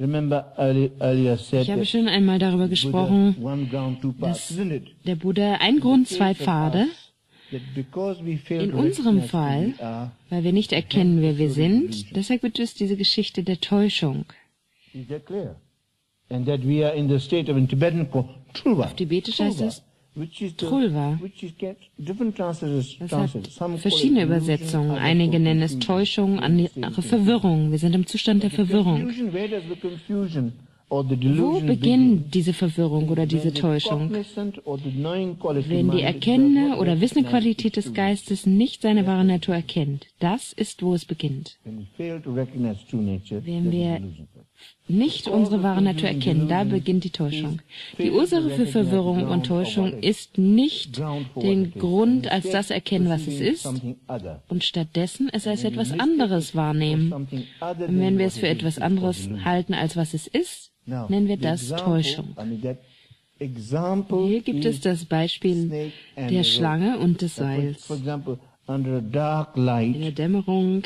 Ich habe schon einmal darüber gesprochen, dass der Buddha ein Grund, zwei Pfade. In unserem Fall, weil wir nicht erkennen, wer wir sind, deshalb gibt es diese Geschichte der Täuschung. Auf Tibetisch heißt es Trulwa. Das hat verschiedene Übersetzungen. Einige nennen es Täuschung, andere Verwirrung. Wir sind im Zustand der Verwirrung. Wo beginnt diese Verwirrung oder diese Täuschung? Wenn die erkennende oder wissende Qualität des Geistes nicht seine wahre Natur erkennt, das ist, wo es beginnt. Wenn wir nicht unsere wahre Natur erkennen, da beginnt die Täuschung. Die Ursache für Verwirrung und Täuschung ist nicht den Grund als das erkennen, was es ist, und stattdessen es als etwas anderes wahrnehmen. Und wenn wir es für etwas anderes halten, als was es ist, nennen wir das Täuschung. Hier gibt es das Beispiel der Schlange und des Seils. In der Dämmerung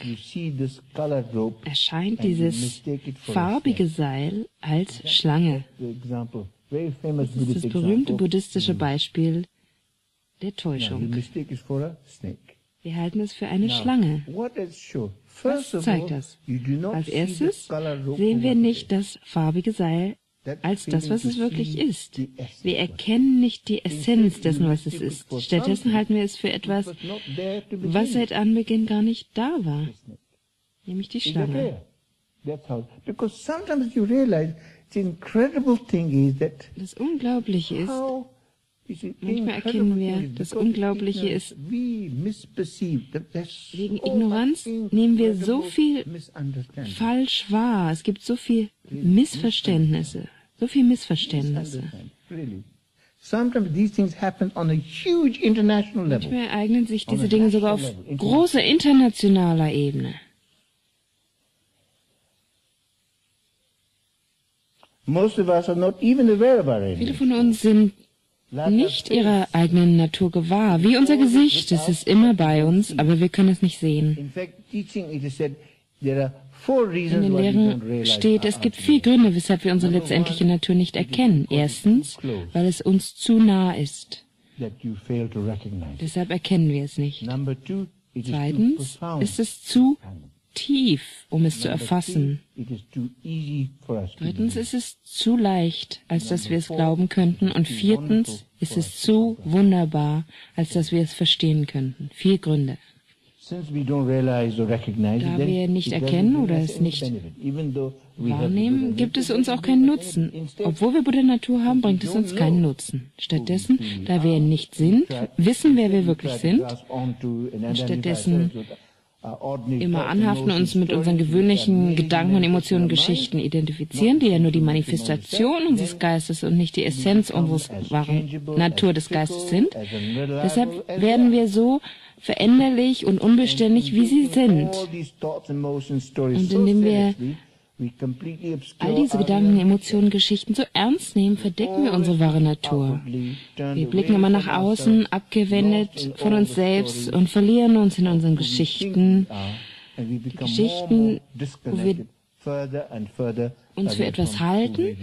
erscheint dieses farbige Seil als Schlange. Das ist das berühmte buddhistische Beispiel der Täuschung. Wir halten es für eine Schlange. Was zeigt das? Als erstes sehen wir nicht das farbige Seil als das, was es wirklich ist. Wir erkennen nicht die Essenz dessen, was es ist. Stattdessen halten wir es für etwas, was seit Anbeginn gar nicht da war, nämlich die Schlange. Das Unglaubliche ist, manchmal erkennen wir, das Unglaubliche ist, wegen Ignoranz nehmen wir so viel falsch wahr. Es gibt so viel Missverständnisse, so viel Missverständnisse. Manchmal ereignen sich diese Dinge sogar auf großer internationaler Ebene. Viele von uns sind nicht ihrer eigenen Natur gewahr. Wie unser Gesicht, es ist immer bei uns, aber wir können es nicht sehen. In den Lehren steht, es gibt 4 Gründe, weshalb wir unsere letztendliche Natur nicht erkennen. Erstens, weil es uns zu nah ist. Deshalb erkennen wir es nicht. Zweitens, ist es zu tief, um es zu erfassen. Drittens ist es zu leicht, als dass wir es glauben könnten. Und viertens ist es zu wunderbar, als dass wir es verstehen könnten. 4 Gründe. Da wir nicht erkennen oder es nicht wahrnehmen, gibt es uns auch keinen Nutzen. Obwohl wir Buddha-Natur haben, bringt es uns keinen Nutzen. Stattdessen, da wir nicht sind, wissen, wer wir wirklich sind, und stattdessen immer anhaften, uns mit unseren gewöhnlichen Gedanken und Emotionen, Geschichten identifizieren, die ja nur die Manifestation unseres Geistes und nicht die Essenz unseres wahren Natur des Geistes sind. Deshalb werden wir so veränderlich und unbeständig, wie sie sind. Und indem wir all diese Gedanken, Emotionen, Geschichten so ernst nehmen, verdecken wir unsere wahre Natur. Wir blicken immer nach außen, abgewendet von uns selbst, und verlieren uns in unseren Geschichten, Geschichten, wo wir uns für etwas halten.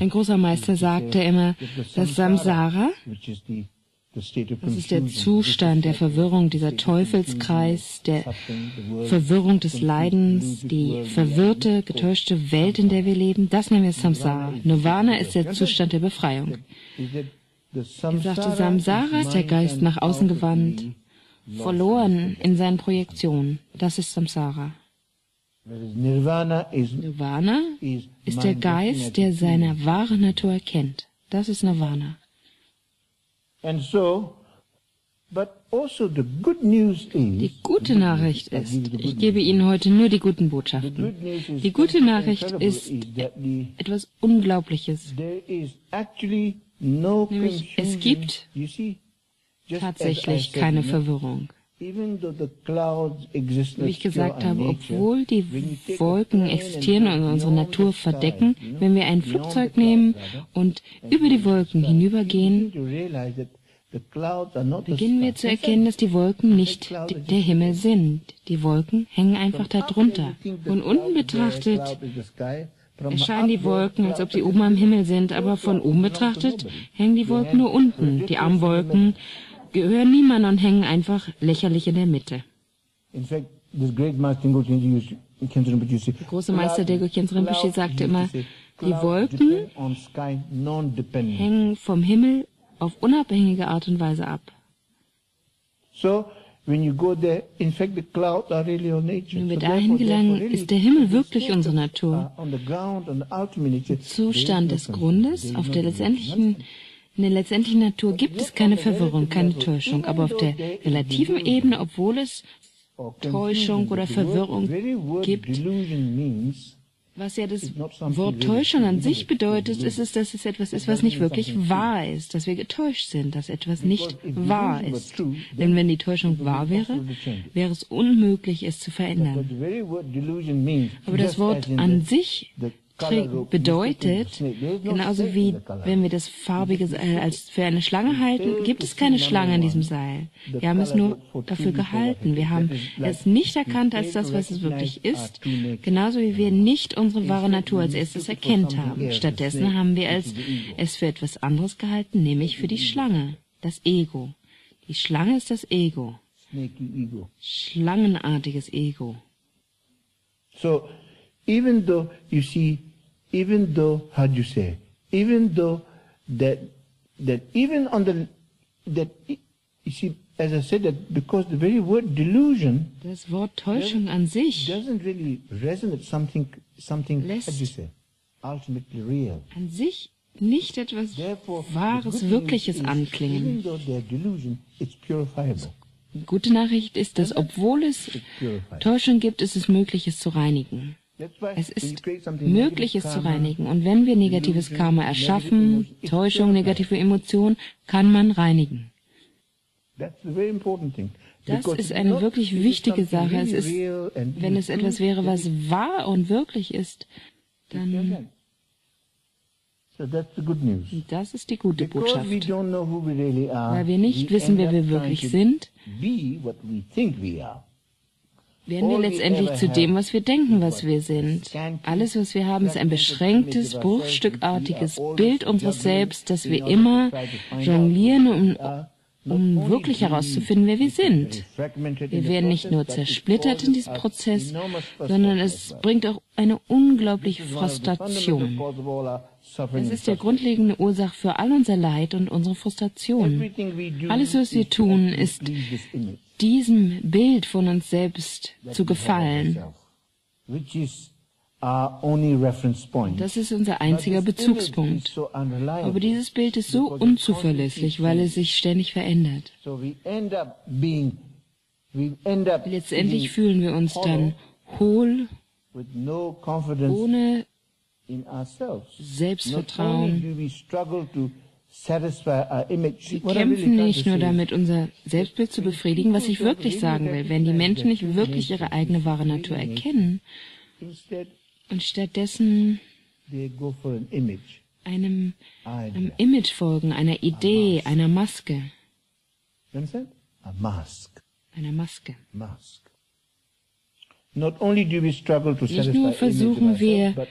Ein großer Meister sagte immer, dass Samsara, das ist der Zustand der Verwirrung, dieser Teufelskreis, der Verwirrung des Leidens, die verwirrte, getäuschte Welt, in der wir leben. Das nennen wir Samsara. Nirvana ist der Zustand der Befreiung. Er sagte, Samsara ist der Geist nach außen gewandt, verloren in seinen Projektionen. Das ist Samsara. Nirvana ist der Geist, der seine wahre Natur erkennt. Das ist Nirvana. Die gute Nachricht ist, ich gebe Ihnen heute nur die guten Botschaften. Die gute Nachricht ist etwas Unglaubliches. Nämlich, es gibt tatsächlich keine Verwirrung. Wie ich gesagt habe, obwohl die Wolken existieren und unsere Natur verdecken, wenn wir ein Flugzeug nehmen und über die Wolken hinübergehen, beginnen wir zu erkennen, dass die Wolken nicht der Himmel sind. Die Wolken hängen einfach darunter. Von unten betrachtet erscheinen die Wolken, als ob sie oben am Himmel sind, aber von oben betrachtet hängen die Wolken nur unten. Die Armwolken gehören niemandem und hängen einfach lächerlich in der Mitte. Der große Meister Dzogchen Khyentse Rinpoche sagte immer, die Wolken hängen vom Himmel auf unabhängige Art und Weise ab. Wenn wir dahin gelangen, ist der Himmel wirklich unsere Natur. Im Zustand des Grundes, auf der letztendlichen, in der letztendlichen Natur gibt es keine Verwirrung, keine Täuschung, aber auf der relativen Ebene, obwohl es Täuschung oder Verwirrung gibt, was ja das Wort Täuschung an sich bedeutet, ist es, dass es etwas ist, was nicht wirklich wahr ist, dass wir getäuscht sind, dass etwas nicht wahr ist. Denn wenn die Täuschung wahr wäre, wäre es unmöglich, es zu verändern. Aber das Wort an sich bedeutet, genauso wie wenn wir das farbige Seil als für eine Schlange halten, gibt es keine Schlange in diesem Seil. Wir haben es nur dafür gehalten. Wir haben es nicht erkannt als das, was es wirklich ist, genauso wie wir nicht unsere wahre Natur als erstes erkannt haben. Stattdessen haben wir es für etwas anderes gehalten, nämlich für die Schlange, das Ego. Die Schlange ist das Ego. Schlangenartiges Ego. So, even though you see, even though, how do you say, even though that even on the, that, you see, as I said, that because the very word delusion, das Wort Täuschung an sich, doesn't really resonate something, how do you say, ultimately real. An sich nicht etwas Wahres, Wirkliches anklingen. Die gute Nachricht ist, dass obwohl es Täuschung gibt, ist es möglich, es zu reinigen. Es ist möglich, es zu reinigen. Und wenn wir negatives Karma erschaffen, Täuschung, negative Emotionen, kann man reinigen. Das ist eine wirklich wichtige Sache. Es ist, wenn es etwas wäre, was wahr und wirklich ist, dann... Das ist die gute Botschaft. Weil wir nicht wissen, wer wir wirklich sind, werden wir letztendlich zu dem, was wir denken, was wir sind. Alles, was wir haben, ist ein beschränktes, bruchstückartiges Bild unseres Selbst, das wir immer jonglieren, um wirklich herauszufinden, wer wir sind. Wir werden nicht nur zersplittert in diesem Prozess, sondern es bringt auch eine unglaubliche Frustration. Es ist der grundlegende Ursache für all unser Leid und unsere Frustration. Alles, was wir tun, ist diesem Bild von uns selbst zu gefallen. Das ist unser einziger Bezugspunkt. Aber dieses Bild ist so unzuverlässig, weil es sich ständig verändert. Letztendlich fühlen wir uns dann hohl, ohne Selbstvertrauen. Wir kämpfen nicht nur damit, unser Selbstbild zu befriedigen, was ich wirklich sagen will. Wenn die Menschen nicht wirklich ihre eigene wahre Natur erkennen und stattdessen einem Image folgen, einer Idee, einer Maske. Einer Maske. Nicht nur versuchen wir,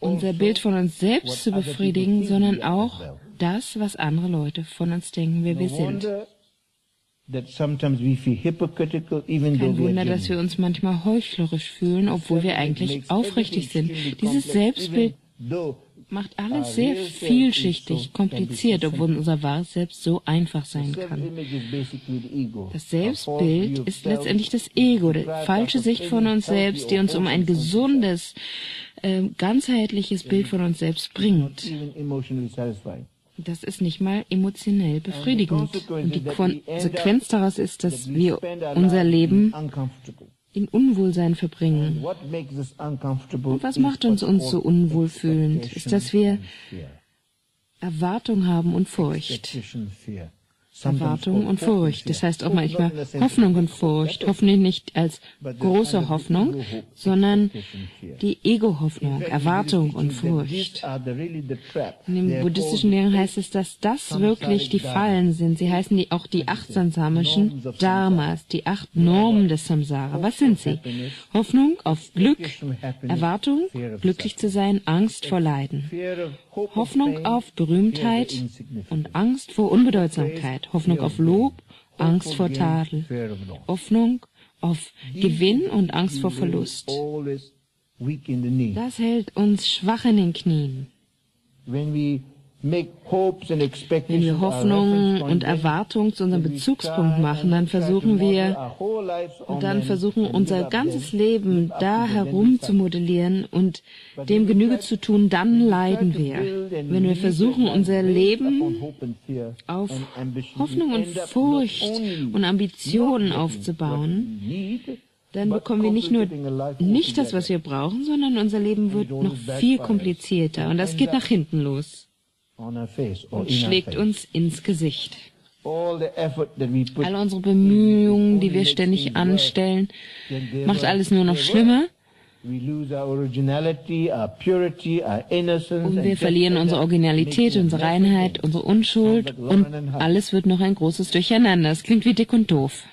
unser Bild von uns selbst zu befriedigen, sondern auch das, was andere Leute von uns denken, wer wir sind. Kein Wunder, dass wir uns manchmal heuchlerisch fühlen, obwohl wir eigentlich aufrichtig sind. Dieses Selbstbild macht alles sehr vielschichtig, kompliziert, obwohl unser wahres Selbst so einfach sein kann. Das Selbstbild ist letztendlich das Ego, die falsche Sicht von uns selbst, die uns um ein gesundes, ganzheitliches Bild von uns selbst bringt. Das ist nicht mal emotionell befriedigend. Und die Konsequenz daraus ist, dass wir unser Leben in Unwohlsein verbringen. Und was macht uns so unwohl fühlend, ist, dass wir Erwartung haben und Furcht. Erwartung und Furcht. Das heißt auch manchmal Hoffnung und Furcht. Hoffnung nicht als große Hoffnung, sondern die Ego-Hoffnung, Erwartung und Furcht. In den buddhistischen Lehren heißt es, dass das wirklich die Fallen sind. Sie heißen die, auch die 8 samsamischen Dharmas, die 8 Normen des Samsara. Was sind sie? Hoffnung auf Glück, Erwartung, glücklich zu sein, Angst vor Leiden. Hoffnung auf Berühmtheit und Angst vor Unbedeutsamkeit. Hoffnung auf Lob, Angst vor Tadel. Hoffnung auf Gewinn und Angst vor Verlust. Das hält uns schwach in den Knien. Wenn wir Hoffnung und Erwartung zu unserem Bezugspunkt machen, dann versuchen unser ganzes Leben da herum zu modellieren und dem Genüge zu tun, dann leiden wir. Wenn wir versuchen, unser Leben auf Hoffnung und Furcht und Ambitionen aufzubauen, dann bekommen wir nicht nur nicht das, was wir brauchen, sondern unser Leben wird noch viel komplizierter. Und das geht nach hinten los und schlägt uns ins Gesicht. All unsere Bemühungen, die wir ständig anstellen, macht alles nur noch schlimmer. Und wir verlieren unsere Originalität, unsere Reinheit, unsere Unschuld und alles wird noch ein großes Durcheinander. Es klingt wie dick und doof.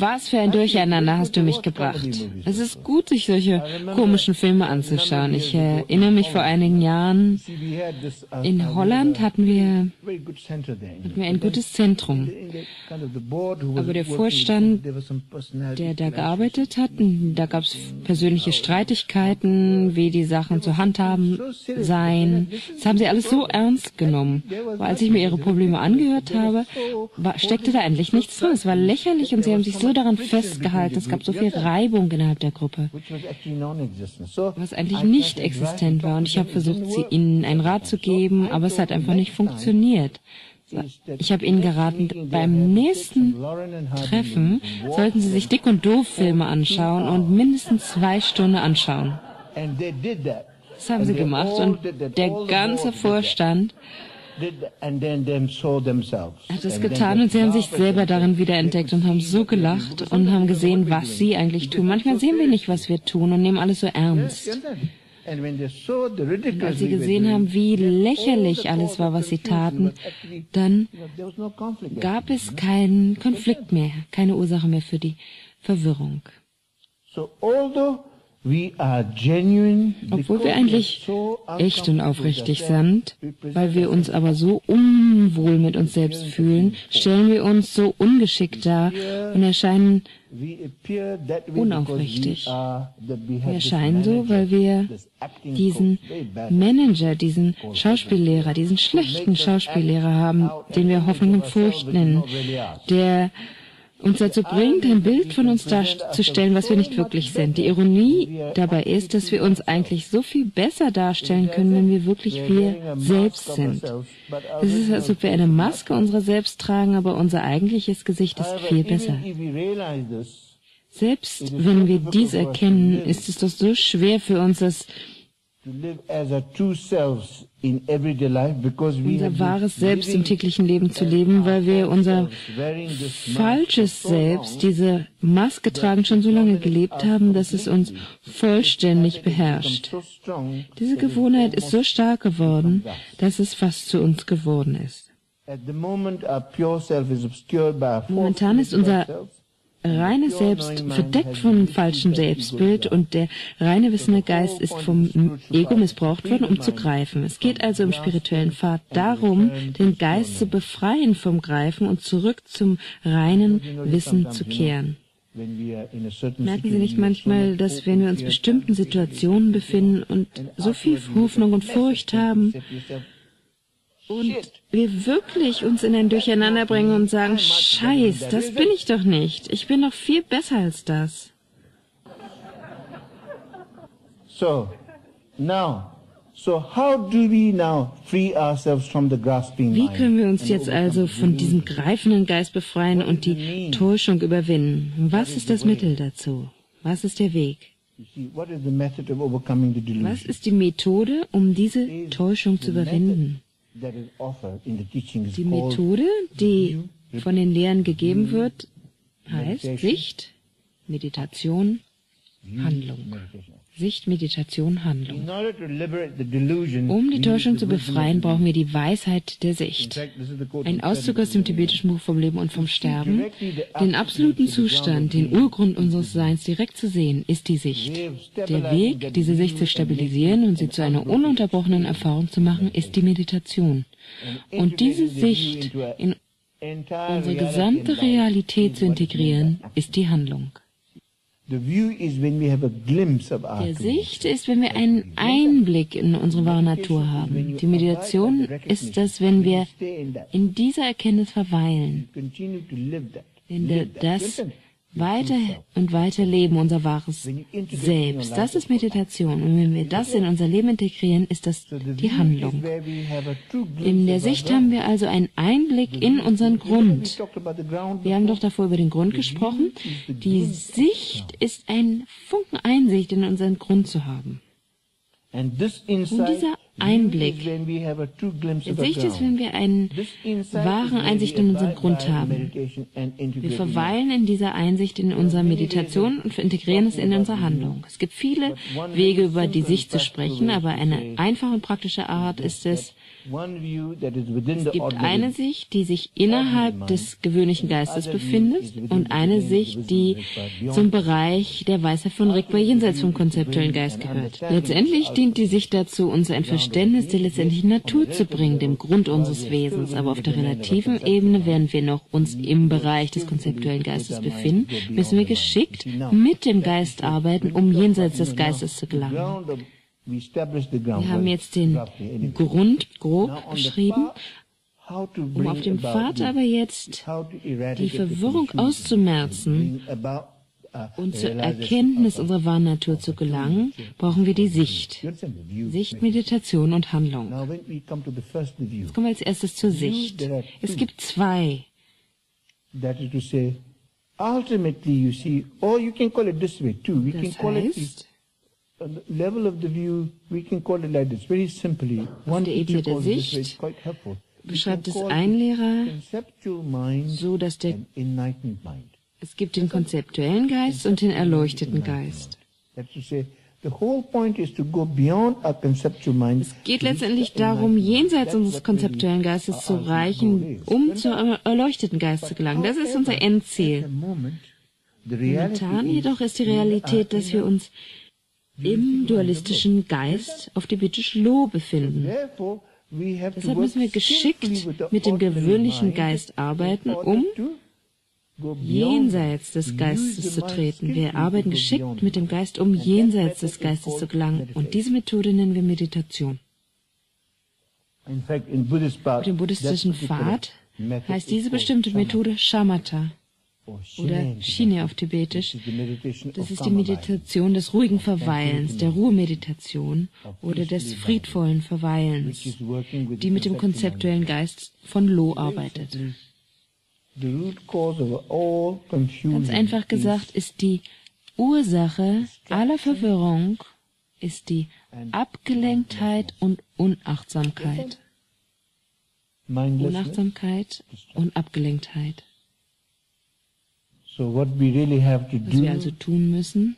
Was für ein Durcheinander hast du mich gebracht? Es ist gut, sich solche komischen Filme anzuschauen. Ich erinnere mich, vor einigen Jahren in Holland hatten wir ein gutes Zentrum. Aber der Vorstand, der da gearbeitet hat, da gab es persönliche Streitigkeiten, wie die Sachen zu handhaben seien. Das haben sie alles so ernst genommen. Aber als ich mir ihre Probleme angehört habe, steckte da endlich nichts drin. Es war lächerlich und sie haben sich so daran festgehalten, es gab so viel Reibung innerhalb der Gruppe, was eigentlich nicht existent war. Und ich habe versucht, ihnen einen Rat zu geben, aber es hat einfach nicht funktioniert. Ich habe ihnen geraten, beim nächsten Treffen sollten sie sich Dick- und Doof-Filme anschauen und mindestens 2 Stunden anschauen. Das haben sie gemacht und der ganze Vorstand hat es getan und sie haben sich selber darin wiederentdeckt und haben so gelacht und haben gesehen, was sie eigentlich tun. Manchmal sehen wir nicht, was wir tun und nehmen alles so ernst. Und als sie gesehen haben, wie lächerlich alles war, was sie taten, dann gab es keinen Konflikt mehr, keine Ursache mehr für die Verwirrung. Obwohl wir eigentlich echt und aufrichtig sind, weil wir uns aber so unwohl mit uns selbst fühlen, stellen wir uns so ungeschickt dar und erscheinen unaufrichtig. Wir erscheinen so, weil wir diesen Manager, diesen Schauspiellehrer, diesen schlechten Schauspiellehrer haben, den wir Hoffnung und Furcht nennen, der uns dazu bringt, ein Bild von uns darzustellen, was wir nicht wirklich sind. Die Ironie dabei ist, dass wir uns eigentlich so viel besser darstellen können, wenn wir wirklich wir selbst sind. Es ist, als ob wir eine Maske unserer selbst tragen, aber unser eigentliches Gesicht ist viel besser. Selbst wenn wir dies erkennen, ist es doch so schwer für uns, dass unser wahres Selbst im täglichen Leben zu leben, weil wir unser falsches Selbst, diese Maske tragen, schon so lange gelebt haben, dass es uns vollständig beherrscht. Diese Gewohnheit ist so stark geworden, dass es fast zu uns geworden ist. Momentan ist unser reines Selbst verdeckt vom falschen Selbstbild und der reine wissende Geist ist vom Ego missbraucht worden, um zu greifen. Es geht also im spirituellen Pfad darum, den Geist zu befreien vom Greifen und zurück zum reinen Wissen zu kehren. Merken Sie nicht manchmal, dass wenn wir uns in bestimmten Situationen befinden und so viel Hoffnung und Furcht haben, und wir wirklich uns in ein Durcheinander bringen und sagen, Scheiß, das bin ich doch nicht. Ich bin doch viel besser als das. Wie können wir uns jetzt also von diesem greifenden Geist befreien und die Täuschung überwinden? Was ist das Mittel dazu? Was ist der Weg? Was ist die Methode, um diese Täuschung zu überwinden? Die Methode, die von den Lehren gegeben wird, heißt Sicht, Meditation, Handlung. Sicht, Meditation, Handlung. Um die Täuschung zu befreien, brauchen wir die Weisheit der Sicht. Ein Auszug aus dem tibetischen Buch vom Leben und vom Sterben. Den absoluten Zustand, den Urgrund unseres Seins direkt zu sehen, ist die Sicht. Der Weg, diese Sicht zu stabilisieren und sie zu einer ununterbrochenen Erfahrung zu machen, ist die Meditation. Und diese Sicht in unsere gesamte Realität zu integrieren, ist die Handlung. Der Sicht ist, wenn wir einen Einblick in unsere wahre Natur haben. Die Meditation ist das, wenn wir in dieser Erkenntnis verweilen, wenn wir das weiter und weiter leben, unser wahres Selbst. Das ist Meditation. Und wenn wir das in unser Leben integrieren, ist das die Handlung. In der Sicht haben wir also einen Einblick in unseren Grund. Wir haben doch davor über den Grund gesprochen. Die Sicht ist ein Funken Einsicht in unseren Grund zu haben. Und dieser Einblick, die Sicht ist, wenn wir einen wahren Einsicht in unseren Grund haben. Wir verweilen in dieser Einsicht in unserer Meditation und integrieren es in unsere Handlung. Es gibt viele Wege, über die Sicht zu sprechen, aber eine einfache und praktische Art ist es, es gibt eine Sicht, die sich innerhalb des gewöhnlichen Geistes befindet und eine Sicht, die zum Bereich der Weisheit von Rigpa jenseits vom konzeptuellen Geist gehört. Letztendlich dient die Sicht dazu, uns ein Verständnis der letztendlichen Natur zu bringen, dem Grund unseres Wesens. Aber auf der relativen Ebene, während wir noch uns im Bereich des konzeptuellen Geistes befinden, müssen wir geschickt mit dem Geist arbeiten, um jenseits des Geistes zu gelangen. Wir haben jetzt den Grund grob beschrieben, um auf dem Pfad aber jetzt die Verwirrung auszumerzen und zur Erkenntnis unserer wahren Natur zu gelangen, brauchen wir die Sicht. Sicht, Meditation und Handlung. Jetzt kommen wir als erstes zur Sicht. Es gibt zwei. Das heißt, auf der Ebene der Sicht beschreibt es ein Lehrer so, dass es gibt den konzeptuellen Geist und den erleuchteten Geist. Es geht letztendlich darum, jenseits unseres konzeptuellen Geistes zu reichen, um zum erleuchteten Geist zu gelangen. Das ist unser Endziel. Momentan jedoch ist die Realität, dass wir uns im dualistischen Geist auf tibetisch Lo befinden. Deshalb müssen wir geschickt mit dem gewöhnlichen Geist arbeiten, um jenseits des Geistes zu treten. Wir arbeiten geschickt mit dem Geist, um jenseits des Geistes zu gelangen. Und diese Methode nennen wir Meditation. Auf dem buddhistischen Pfad heißt diese bestimmte Methode Shamatha. Oder Shine auf Tibetisch, das ist die Meditation des ruhigen Verweilens, der Ruhemeditation oder des friedvollen Verweilens, die mit dem konzeptuellen Geist von Lo arbeitet. Ganz einfach gesagt ist die Ursache aller Verwirrung ist die Abgelenktheit und Unachtsamkeit. Unachtsamkeit und Abgelenktheit. Was wir also tun müssen,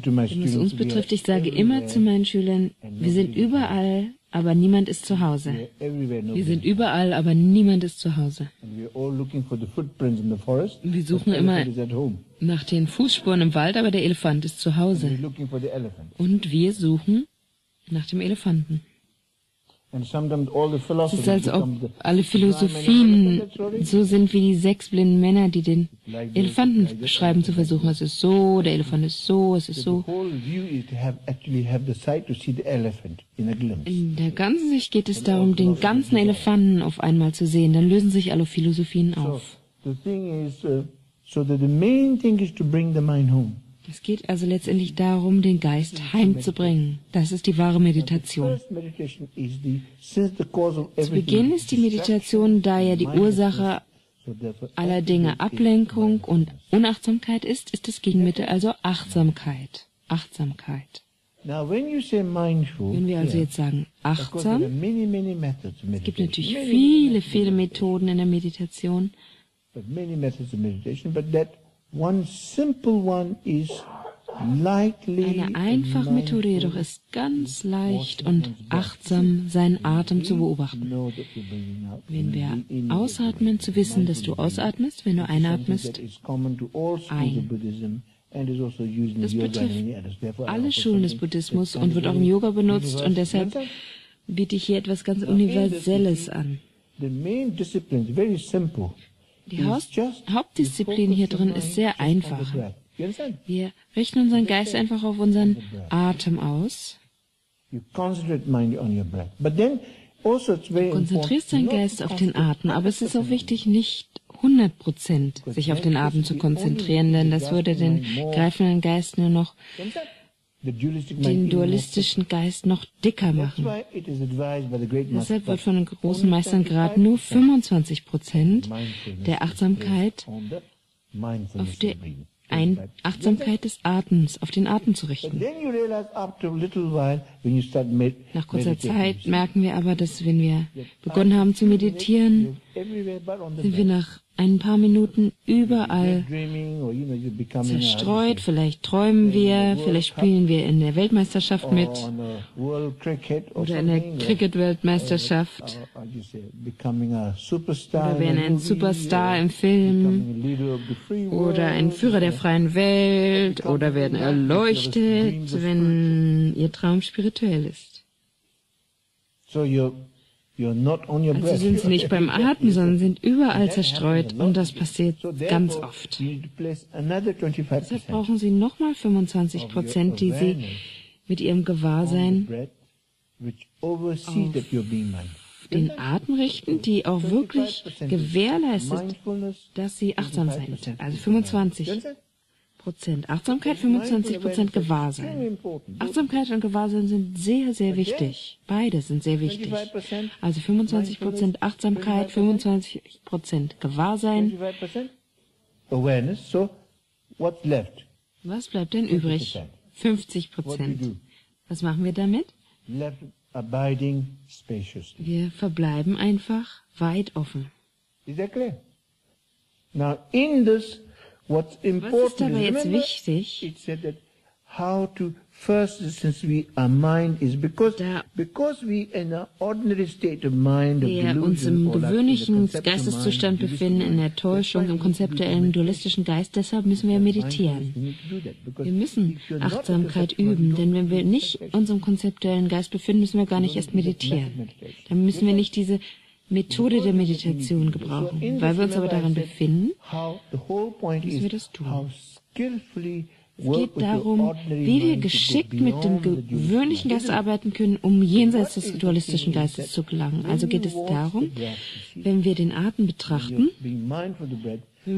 wenn es uns betrifft, ich sage immer zu meinen Schülern, wir sind überall, aber niemand ist zu Hause. Wir sind überall, aber niemand ist zu Hause. Wir suchen immer nach den Fußspuren im Wald, aber der Elefant ist zu Hause. Und wir suchen nach dem Elefanten. Es ist, als ob alle Philosophien so sind wie die 6 blinden Männer, die den Elefanten beschreiben zu versuchen. Es ist so, der Elefant ist so, es ist so. In der ganzen Sicht geht es darum, den ganzen Elefanten auf einmal zu sehen. Dann lösen sich alle Philosophien auf. Es geht also letztendlich darum, den Geist heimzubringen. Das ist die wahre Meditation. Zu Beginn ist die Meditation, da ja die Ursache aller Dinge Ablenkung und Unachtsamkeit ist, ist das Gegenmittel also Achtsamkeit. Achtsamkeit. Wenn wir also jetzt sagen, achtsam, es gibt natürlich viele, viele Methoden in der Meditation, eine einfache Methode jedoch ist ganz leicht und achtsam, seinen Atem zu beobachten. Wenn wir ausatmen, zu wissen, dass du ausatmest, wenn du einatmest, ein. Das betrifft alle Schulen des Buddhismus und wird auch im Yoga benutzt, und deshalb biete ich hier etwas ganz Universelles an. Die Hauptdisziplin hier drin ist sehr einfach. Wir richten unseren Geist einfach auf unseren Atem aus. Du konzentrierst deinen Geist auf den Atem, aber es ist auch wichtig, nicht 100% sich auf den Atem zu konzentrieren, denn das würde den greifenden Geist nur noch, den dualistischen Geist noch dicker machen. Deshalb wird von den großen Meistern gerade nur 25% der Achtsamkeit auf die Achtsamkeit des Atems, auf den Atem zu richten. Nach kurzer Zeit merken wir aber, dass wenn wir begonnen haben zu meditieren, sind wir nach ein paar Minuten überall zerstreut. Vielleicht träumen wir, vielleicht spielen wir in der Weltmeisterschaft mit oder in der Cricket-Weltmeisterschaft oder werden ein Superstar im Film oder ein Führer der freien Welt oder werden erleuchtet, wenn ihr Traum spirituell ist. Also sind sie nicht beim Atmen, sondern sind überall zerstreut, und das passiert ganz oft. Deshalb brauchen sie nochmal 25%, die sie mit ihrem Gewahrsein auf den Atem richten, die auch wirklich gewährleistet, dass sie achtsam sind. Also 25%. Achtsamkeit, 25% Gewahrsein. Achtsamkeit und Gewahrsein sind sehr, sehr wichtig. Beide sind sehr wichtig. Also 25% Achtsamkeit, 25% Gewahrsein. Was bleibt denn übrig? 50%. Was machen wir damit? Wir verbleiben einfach weit offen. Was ist aber jetzt wichtig? Da wir uns im gewöhnlichen Geisteszustand befinden, in der Täuschung, im konzeptuellen, dualistischen Geist, deshalb müssen wir meditieren. Wir müssen Achtsamkeit üben, denn wenn wir nicht uns im konzeptuellen Geist befinden, müssen wir gar nicht erst meditieren. Dann müssen wir nicht diese Methode der Meditation gebrauchen. Weil wir uns aber daran befinden, müssen wir das tun. Es geht darum, wie wir geschickt mit dem gewöhnlichen Geist arbeiten können, um jenseits des dualistischen Geistes zu gelangen. Also geht es darum, wenn wir den Atem betrachten, wenn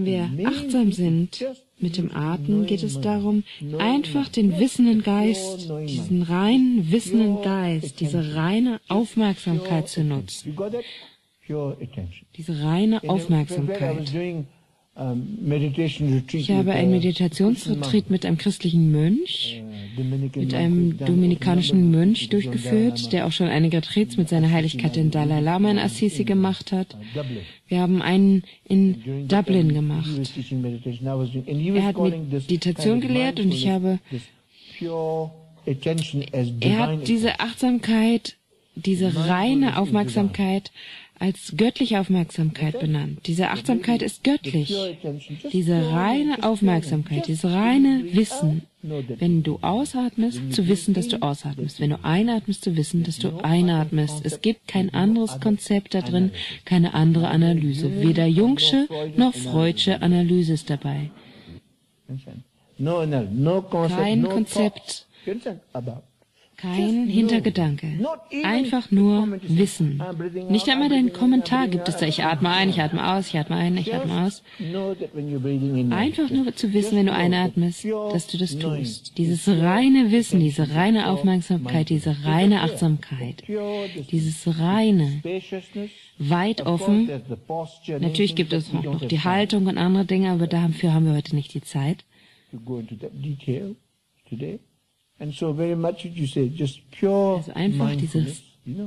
wir achtsam sind mit dem Atem, geht es darum, einfach den wissenden Geist, diesen reinen wissenden Geist, diese reine Aufmerksamkeit zu nutzen. Diese reine Aufmerksamkeit. Ich habe ein Meditationsretreat mit einem christlichen Mönch, mit einem dominikanischen Mönch durchgeführt, der auch schon einige Retreats mit seiner Heiligkeit den Dalai Lama in Assisi gemacht hat. Wir haben einen in Dublin gemacht. Er hat Meditation gelehrt, und er hat diese Achtsamkeit, diese reine Aufmerksamkeit als göttliche Aufmerksamkeit benannt. Diese Achtsamkeit ist göttlich. Diese reine Aufmerksamkeit, dieses reine Wissen. Wenn du ausatmest, zu wissen, dass du ausatmest. Wenn du einatmest, zu wissen, dass du einatmest. Es gibt kein anderes Konzept da drin, keine andere Analyse. Weder Jungsche noch Freudsche Analyse ist dabei. Kein Konzept. Kein Hintergedanke, einfach nur Wissen. Nicht einmal deinen Kommentar gibt es da, ich atme ein, ich atme aus, ich atme ein, ich atme aus. Einfach nur zu wissen, wenn du einatmest, dass du das tust. Dieses reine Wissen, diese reine Aufmerksamkeit, diese reine Achtsamkeit, dieses reine, weit offen. Natürlich gibt es auch noch die Haltung und andere Dinge, aber dafür haben wir heute nicht die Zeit. And so very much what you say, just pure also einfach dieses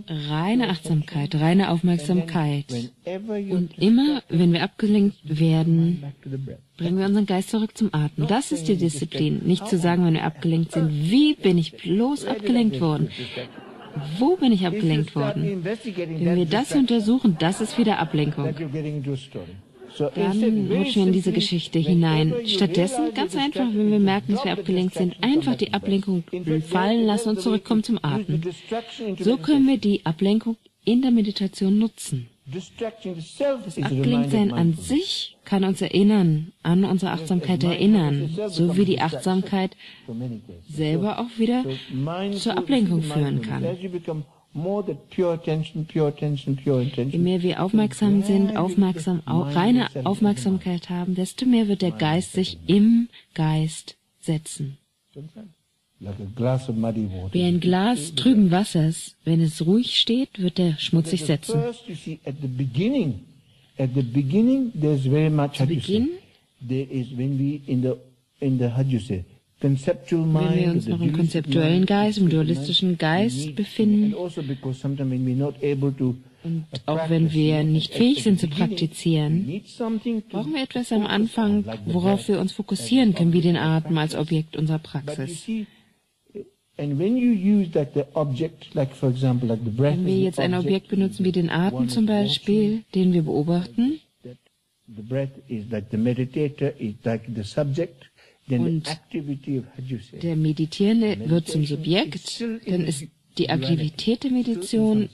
reine Achtsamkeit, reine Aufmerksamkeit. Und immer, wenn wir abgelenkt werden, bringen wir unseren Geist zurück zum Atmen. Das ist die Disziplin. Nicht zu sagen, wenn wir abgelenkt sind, wie bin ich bloß abgelenkt worden? Wo bin ich abgelenkt worden? Wenn wir das untersuchen, das ist wieder Ablenkung. Dann rutschen wir in diese Geschichte hinein. Stattdessen, ganz einfach, wenn wir merken, dass wir abgelenkt sind, einfach die Ablenkung fallen lassen und zurückkommen zum Atmen. So können wir die Ablenkung in der Meditation nutzen. Das Abgelenktsein an sich kann uns erinnern, an unsere Achtsamkeit erinnern, so wie die Achtsamkeit selber auch wieder zur Ablenkung führen kann. Je mehr wir aufmerksam sind, reine Aufmerksamkeit haben, desto mehr wird der Geist sich im Geist setzen. Wie ein Glas trüben Wassers, wenn es ruhig steht, wird er schmutzig setzen. Zu Beginn, wenn wir uns noch im konzeptuellen Geist, im dualistischen Geist befinden, und auch wenn wir nicht fähig sind zu praktizieren, brauchen wir etwas am Anfang, worauf wir uns fokussieren können, wie den Atem als Objekt unserer Praxis. Wenn wir jetzt ein Objekt benutzen, wie den Atem zum Beispiel, den wir beobachten, und der Meditierende wird zum Subjekt, dann ist die Aktivität der Meditation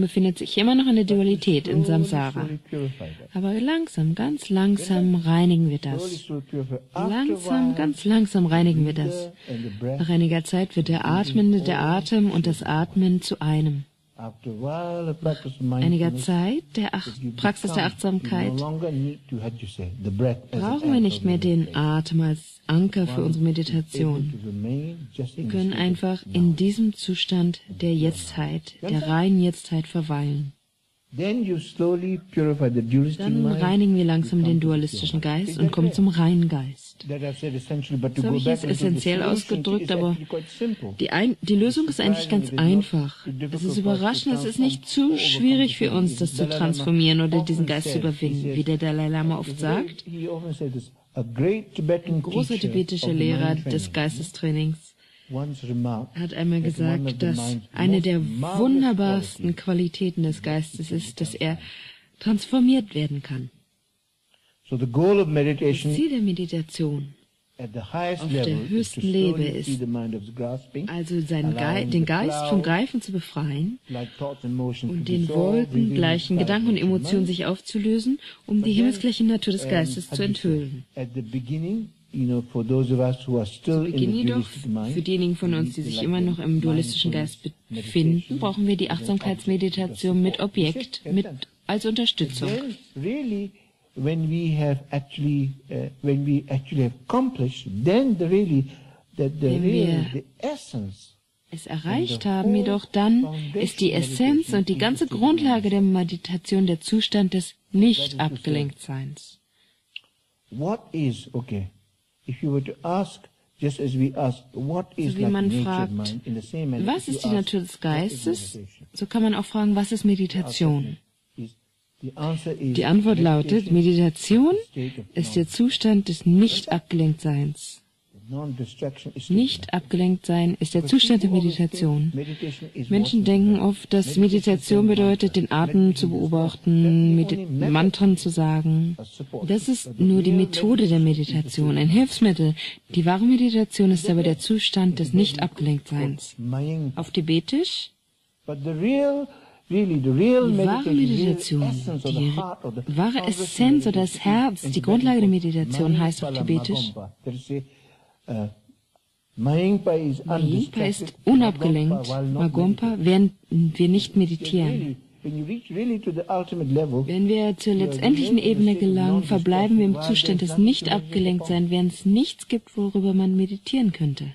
befindet sich immer noch in der Dualität, in Samsara. Aber langsam, ganz langsam reinigen wir das. Langsam, ganz langsam reinigen wir das. Nach einiger Zeit wird der Atem und das Atmen zu einem. Nach einiger Zeit der Praxis der Achtsamkeit brauchen wir nicht mehr den Atem als Anker für unsere Meditation. Wir können einfach in diesem Zustand der Jetztheit, der reinen Jetztheit verweilen. Dann reinigen wir langsam den dualistischen Geist und kommen zum reinen Geist. Das habe ich jetzt essentiell ausgedrückt, aber die Lösung ist eigentlich ganz einfach. Es ist überraschend, es ist nicht zu schwierig für uns, das zu transformieren oder diesen Geist zu überwinden. Wie der Dalai Lama oft sagt, ein großer tibetischer Lehrer des Geistestrainings hat einmal gesagt, dass eine der wunderbarsten Qualitäten des Geistes ist, dass er transformiert werden kann. Das Ziel der Meditation auf der höchsten Lebe ist, also den Geist vom Greifen zu befreien und den Wolken gleichen Gedanken und Emotionen sich aufzulösen, um die himmelsgleiche Natur des Geistes zu enthüllen. Zu Beginn jedoch, für diejenigen von uns, die sich immer noch im dualistischen Geist befinden, brauchen wir die Achtsamkeitsmeditation mit Objekt, als Unterstützung. Wenn wir es erreicht haben, jedoch dann ist die Essenz und die ganze Grundlage der Meditation der Zustand des Nicht-Abgelenktseins. So wie man fragt, was ist die Natur des Geistes, so kann man auch fragen, was ist Meditation? Die Antwort lautet, Meditation ist der Zustand des Nicht-Abgelenktseins. Nicht-Abgelenktsein ist der Zustand der Meditation. Menschen denken oft, dass Meditation bedeutet, den Atem zu beobachten, Mantren zu sagen. Das ist nur die Methode der Meditation, ein Hilfsmittel. Die wahre Meditation ist aber der Zustand des Nicht-Abgelenktseins. Auf Tibetisch? Die wahre Meditation, die wahre Essenz oder das Herz, die Grundlage der Meditation heißt auf Tibetisch. Mayingpa ist unabgelenkt, Magompa, während wir nicht meditieren. Wenn wir zur letztendlichen Ebene gelangen, verbleiben wir im Zustand des Nicht-Abgelenktseins, während es nichts gibt, worüber man meditieren könnte.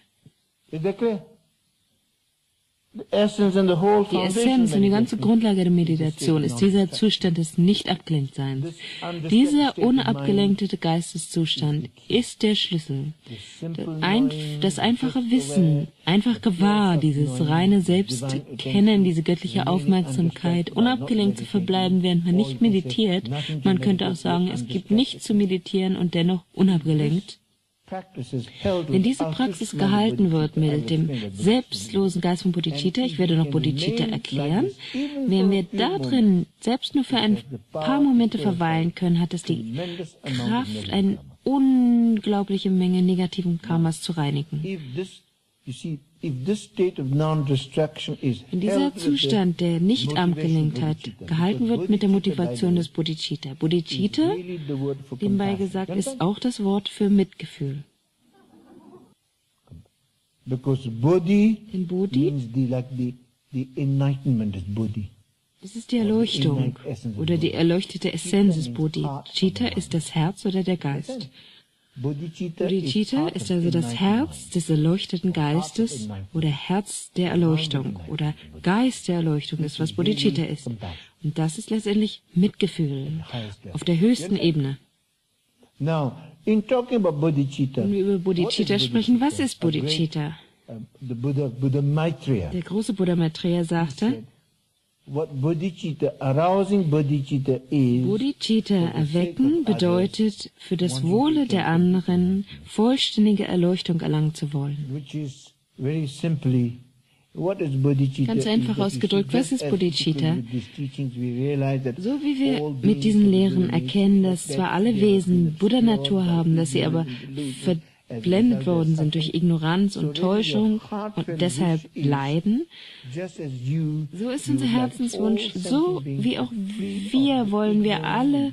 Die Essenz und die ganze Grundlage der Meditation ist dieser Zustand des Nicht-Abgelenktseins. Dieser unabgelenkte Geisteszustand ist der Schlüssel. Das einfache Wissen, einfach gewahr, dieses reine Selbstkennen, diese göttliche Aufmerksamkeit, unabgelenkt zu verbleiben, während man nicht meditiert. Man könnte auch sagen, es gibt nichts zu meditieren und dennoch unabgelenkt. Wenn diese Praxis gehalten wird mit dem selbstlosen Geist von Bodhicitta, ich werde noch Bodhicitta erklären, wenn wir da drin selbst nur für ein paar Momente verweilen können, hat es die Kraft, eine unglaubliche Menge negativen Karmas zu reinigen. Wenn dieser Zustand der Nicht-Abgelenktheit gehalten wird mit der Motivation des Bodhicitta. Bodhicitta, nebenbei gesagt, ist auch das Wort für Mitgefühl. Denn Bodhi, das ist die Erleuchtung oder die erleuchtete Essenz des Bodhi. Citta ist das Herz oder der Geist. Bodhicitta ist also das Herz des erleuchteten Geistes oder Herz der Erleuchtung oder Geist der Erleuchtung ist, was Bodhicitta ist. Und das ist letztendlich Mitgefühl auf der höchsten Ebene. Wenn wir über Bodhicitta sprechen, was ist Bodhicitta? Der große Buddha Maitreya sagte, Bodhicitta erwecken bedeutet, für das Wohle der anderen vollständige Erleuchtung erlangen zu wollen. Ganz einfach ausgedrückt, was ist Bodhicitta? So wie wir mit diesen Lehren erkennen, dass zwar alle Wesen Buddha-Natur haben, dass sie aber verblendet worden sind durch Ignoranz und Täuschung und deshalb leiden, so ist unser Herzenswunsch, so wie auch wir wollen wir alle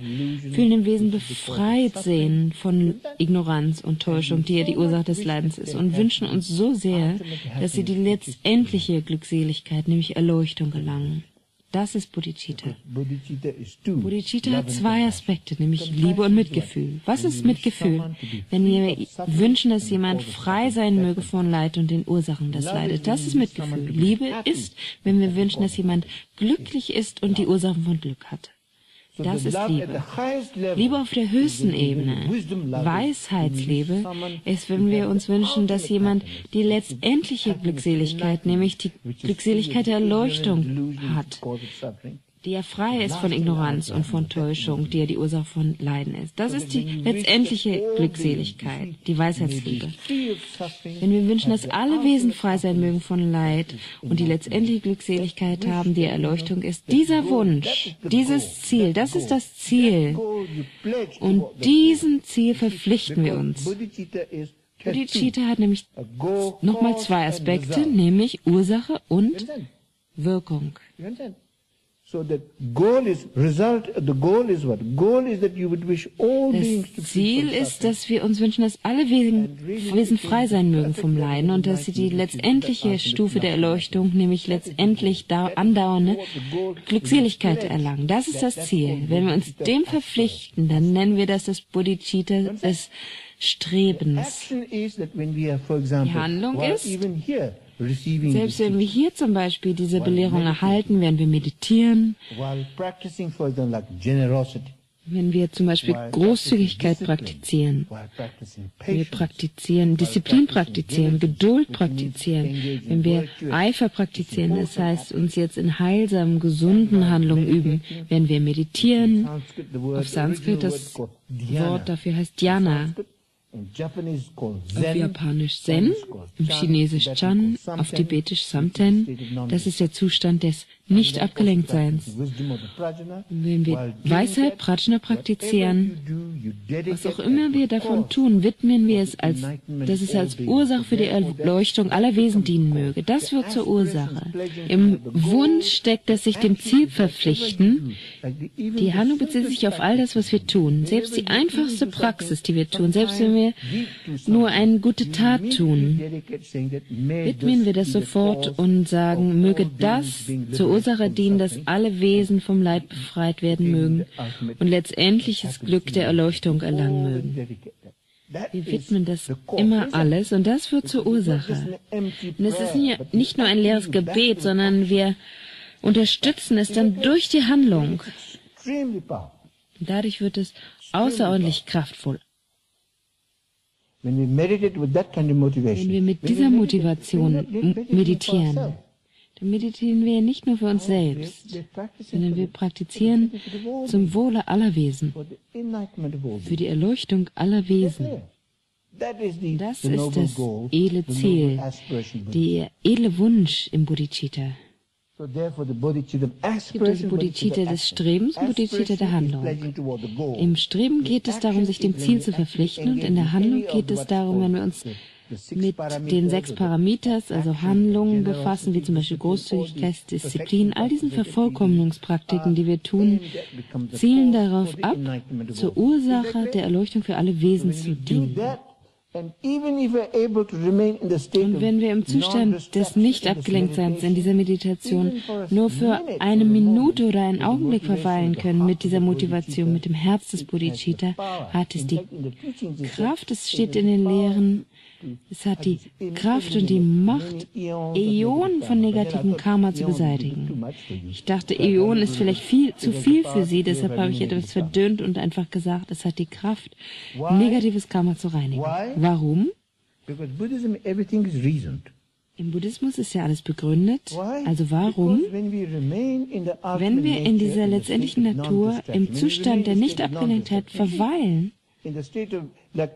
fühlenden Wesen befreit sehen von Ignoranz und Täuschung, die ja die Ursache des Leidens ist, und wünschen uns so sehr, dass sie die letztendliche Glückseligkeit, nämlich Erleuchtung, erlangen. Das ist Bodhicitta. Bodhicitta hat zwei Aspekte, nämlich Liebe und Mitgefühl. Was ist Mitgefühl? Wenn wir wünschen, dass jemand frei sein möge von Leid und den Ursachen des Leides, das ist Mitgefühl. Liebe ist, wenn wir wünschen, dass jemand glücklich ist und die Ursachen von Glück hat. Das ist Liebe. Liebe auf der höchsten Ebene, Weisheitsliebe, ist, wenn wir uns wünschen, dass jemand die letztendliche Glückseligkeit, nämlich die Glückseligkeit der Erleuchtung hat, die ja frei ist von Ignoranz und von Täuschung, die ja die Ursache von Leiden ist. Das ist die letztendliche Glückseligkeit, die Weisheitsliebe. Wenn wir wünschen, dass alle Wesen frei sein mögen von Leid und die letztendliche Glückseligkeit haben, die Erleuchtung ist, dieser Wunsch, dieses Ziel, das ist das Ziel. Und diesem Ziel verpflichten wir uns. Bodhicitta hat nämlich nochmal zwei Aspekte, nämlich Ursache und Wirkung. Das Ziel ist, dass wir uns wünschen, dass alle Wesen frei sein mögen vom Leiden und dass sie die letztendliche Stufe der Erleuchtung, nämlich letztendlich andauernde Glückseligkeit erlangen. Das ist das Ziel. Wenn wir uns dem verpflichten, dann nennen wir das Bodhicitta des Strebens. Die Handlung ist, selbst wenn wir hier zum Beispiel diese Belehrung erhalten, während wir meditieren, wenn wir zum Beispiel Großzügigkeit praktizieren, wenn wir Disziplin praktizieren, Geduld praktizieren, wenn wir Eifer praktizieren, das heißt, uns jetzt in heilsamen, gesunden Handlungen üben, wenn wir meditieren, auf Sanskrit das Wort dafür heißt Dhyana. Auf Japanisch Zen, im Chinesisch Chan, auf Tibetisch Samten, das ist der Zustand des Nicht-Abgelenktseins. Wenn wir Weisheit, Prajna praktizieren, was auch immer wir davon tun, widmen wir es, als, dass es als Ursache für die Erleuchtung aller Wesen dienen möge. Das wird zur Ursache. Im Wunsch steckt, dass sich dem Ziel verpflichten. Die Handlung bezieht sich auf all das, was wir tun. Selbst die einfachste Praxis, die wir tun, selbst wenn wir nur eine gute Tat tun, widmen wir das sofort und sagen, möge das zur Ursache dienen, dass alle Wesen vom Leid befreit werden mögen und letztendlich das Glück der Erleuchtung erlangen mögen. Wir widmen das immer alles und das führt zur Ursache. Und es ist nicht nur ein leeres Gebet, sondern wir unterstützen es dann durch die Handlung. Dadurch wird es außerordentlich kraftvoll. Wenn wir mit dieser Motivation meditieren, dann meditieren wir nicht nur für uns selbst, sondern wir praktizieren zum Wohle aller Wesen, für die Erleuchtung aller Wesen. Das ist das edle Ziel, der edle Wunsch im Bodhicitta. Es gibt das Bodhicitta des Strebens und Bodhicitta der Handlung. Im Streben geht es darum, sich dem Ziel zu verpflichten, und in der Handlung geht es darum, wenn wir uns mit den 6 Paramitas, also Handlungen, befassen, wie zum Beispiel Großzügigkeit, Disziplin, all diesen Vervollkommnungspraktiken, die wir tun, zielen darauf ab, zur Ursache der Erleuchtung für alle Wesen zu dienen. Und wenn wir im Zustand des Nicht-Abgelenktseins in dieser Meditation nur für eine Minute oder einen Augenblick verweilen können mit dieser Motivation, mit dem Herz des Bodhicitta, hat es die Kraft, es steht in den Lehren, es hat die Kraft und die Macht, Äonen von negativem Karma zu beseitigen. Ich dachte, Äonen ist vielleicht viel zu viel für Sie, deshalb habe ich etwas verdünnt und einfach gesagt, es hat die Kraft, negatives Karma zu reinigen. Warum? Im Buddhismus ist ja alles begründet. Also warum? Wenn wir in dieser letztendlichen Natur im Zustand der Nicht-Abgelenktheit verweilen, wir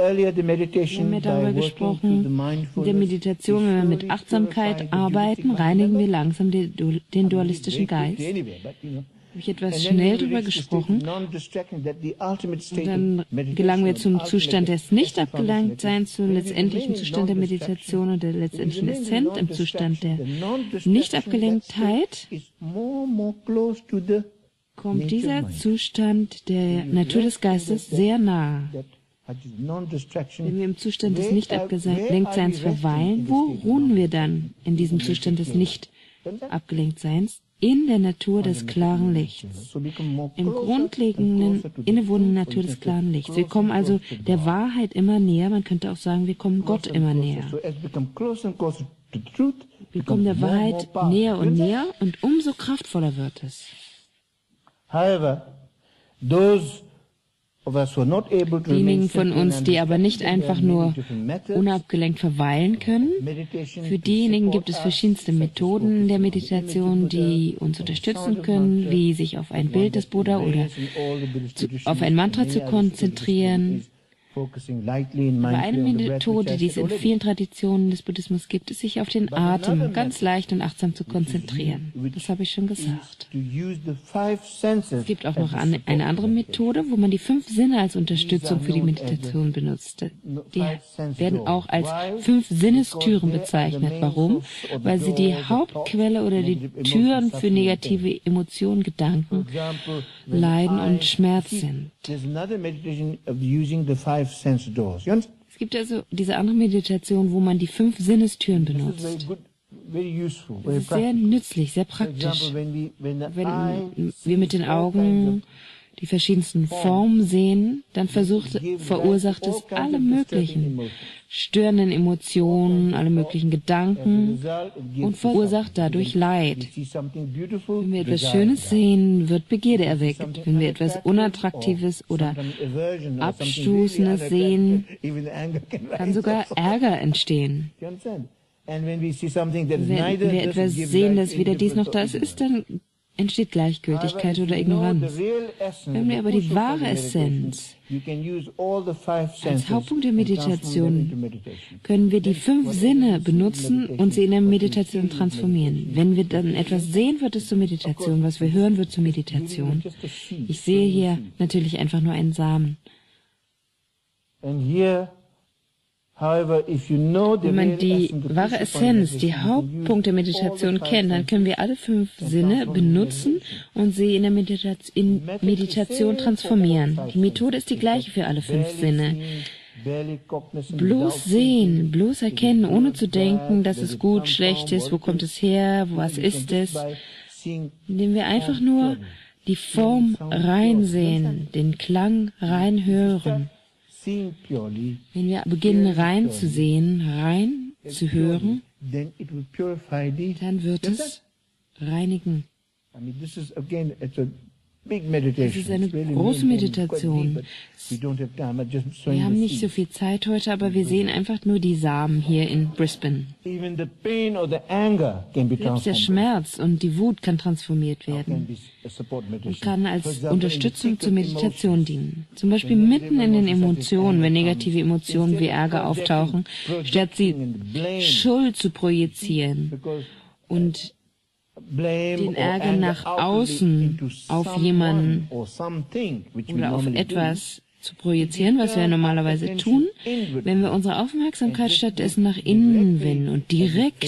haben ja darüber gesprochen, in der Meditation, wenn wir mit Achtsamkeit arbeiten, reinigen wir langsam den dualistischen Geist. Habe ich etwas schnell darüber gesprochen, und dann gelangen wir zum Zustand des Nicht-Abgelenktseins, zum letztendlichen Zustand der Meditation und der letztendlichen Essenz im Zustand der Nicht-Abgelenktheit. Kommt dieser Zustand der Natur des Geistes sehr nah. Wenn wir im Zustand des Nicht-Abgelenktseins verweilen, wo ruhen wir dann in diesem Zustand des Nicht-Abgelenktseins? In der Natur des klaren Lichts, im grundlegenden, innewohnenden Natur des klaren Lichts. Wir kommen also der Wahrheit immer näher, man könnte auch sagen, wir kommen Gott immer näher. Wir kommen der Wahrheit näher und näher und umso kraftvoller wird es. Diejenigen von uns, die aber nicht einfach nur unabgelenkt verweilen können, für diejenigen gibt es verschiedenste Methoden der Meditation, die uns unterstützen können, wie sich auf ein Bild des Buddha oder auf ein Mantra zu konzentrieren. Aber eine Methode, die es in vielen Traditionen des Buddhismus gibt, ist, sich auf den Atem ganz leicht und achtsam zu konzentrieren. Das habe ich schon gesagt. Es gibt auch noch eine andere Methode, wo man die 5 Sinne als Unterstützung für die Meditation benutzt. Die werden auch als 5 Sinnestüren bezeichnet. Warum? Weil sie die Hauptquelle oder die Türen für negative Emotionen, Gedanken, Leiden und Schmerz sind. Es gibt also diese andere Meditation, wo man die 5 Sinnestüren benutzt. Das ist sehr nützlich, sehr praktisch. Wenn wir mit den Augen die verschiedensten Formen sehen, dann verursacht es alle möglichen störenden Emotionen, alle möglichen Gedanken und verursacht dadurch Leid. Wenn wir etwas Schönes sehen, wird Begierde erweckt. Wenn wir etwas Unattraktives oder Abstoßendes sehen, kann sogar Ärger entstehen. Wenn wir etwas sehen, das weder dies noch das ist, dann entsteht Gleichgültigkeit oder Ignoranz. Wenn wir aber die wahre Essenz als Hauptpunkt der Meditation, können wir die 5 Sinne benutzen und sie in der Meditation transformieren. Wenn wir dann etwas sehen, wird es zur Meditation, was wir hören, wird zur Meditation. Ich sehe hier natürlich einfach nur einen Samen. Wenn man die wahre Essenz, die Hauptpunkte der Meditation kennt, dann können wir alle 5 Sinne benutzen und sie in der Meditation transformieren. Die Methode ist die gleiche für alle 5 Sinne. Bloß sehen, bloß erkennen, ohne zu denken, dass es gut, schlecht ist, wo kommt es her, was ist es, indem wir einfach nur die Form reinsehen, den Klang reinhören. wenn wir beginnen reinzusehen, rein zu hören, dann wird es reinigen. Das ist eine große Meditation. Wir haben nicht so viel Zeit heute, aber wir sehen einfach nur die Samen hier in Brisbane. Selbst der Schmerz und die Wut kann transformiert werden und kann als Unterstützung zur Meditation dienen. Zum Beispiel mitten in den Emotionen, wenn negative Emotionen wie Ärger auftauchen, statt sie Schuld zu projizieren und den Ärger nach außen auf jemanden oder auf etwas zu projizieren, was wir normalerweise tun, wenn wir unsere Aufmerksamkeit stattdessen nach innen wenden und direkt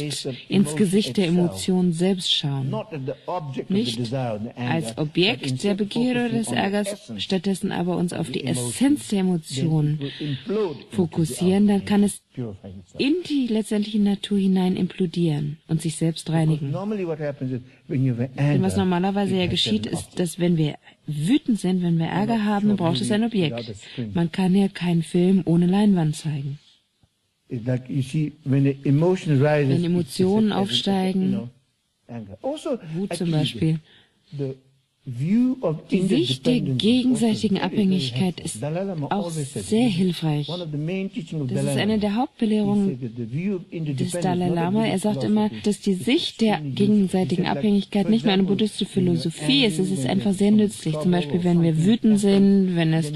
ins Gesicht der Emotion selbst schauen. Nicht als Objekt der Begierde oder des Ärgers, stattdessen aber uns auf die Essenz der Emotion fokussieren, dann kann es in die letztendliche Natur hinein implodieren und sich selbst reinigen. Denn was normalerweise ja geschieht, ist, dass wenn wir wütend sind, wenn wir Ärger haben, dann braucht es ein Objekt. Man kann ja keinen Film ohne Leinwand zeigen. Wenn Emotionen aufsteigen, Wut zum Beispiel, die Sicht der gegenseitigen Abhängigkeit ist auch sehr hilfreich. Das ist eine der Hauptbelehrungen des Dalai Lama. Er sagt immer, dass die Sicht der gegenseitigen Abhängigkeit nicht nur eine buddhistische Philosophie ist, es ist einfach sehr nützlich. Zum Beispiel, wenn wir wütend sind, wenn es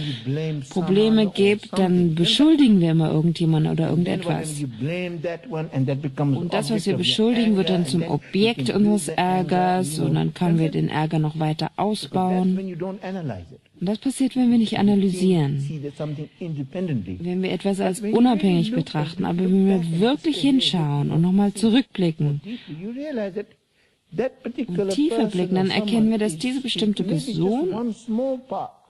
Probleme gibt, dann beschuldigen wir immer irgendjemanden oder irgendetwas. Und das, was wir beschuldigen, wird dann zum Objekt unseres Ärgers und dann können wir den Ärger noch weiter ausbauen. Und das passiert, wenn wir nicht analysieren, wenn wir etwas als unabhängig betrachten, aber wenn wir wirklich hinschauen und nochmal zurückblicken und tiefer blicken, dann erkennen wir, dass diese bestimmte Person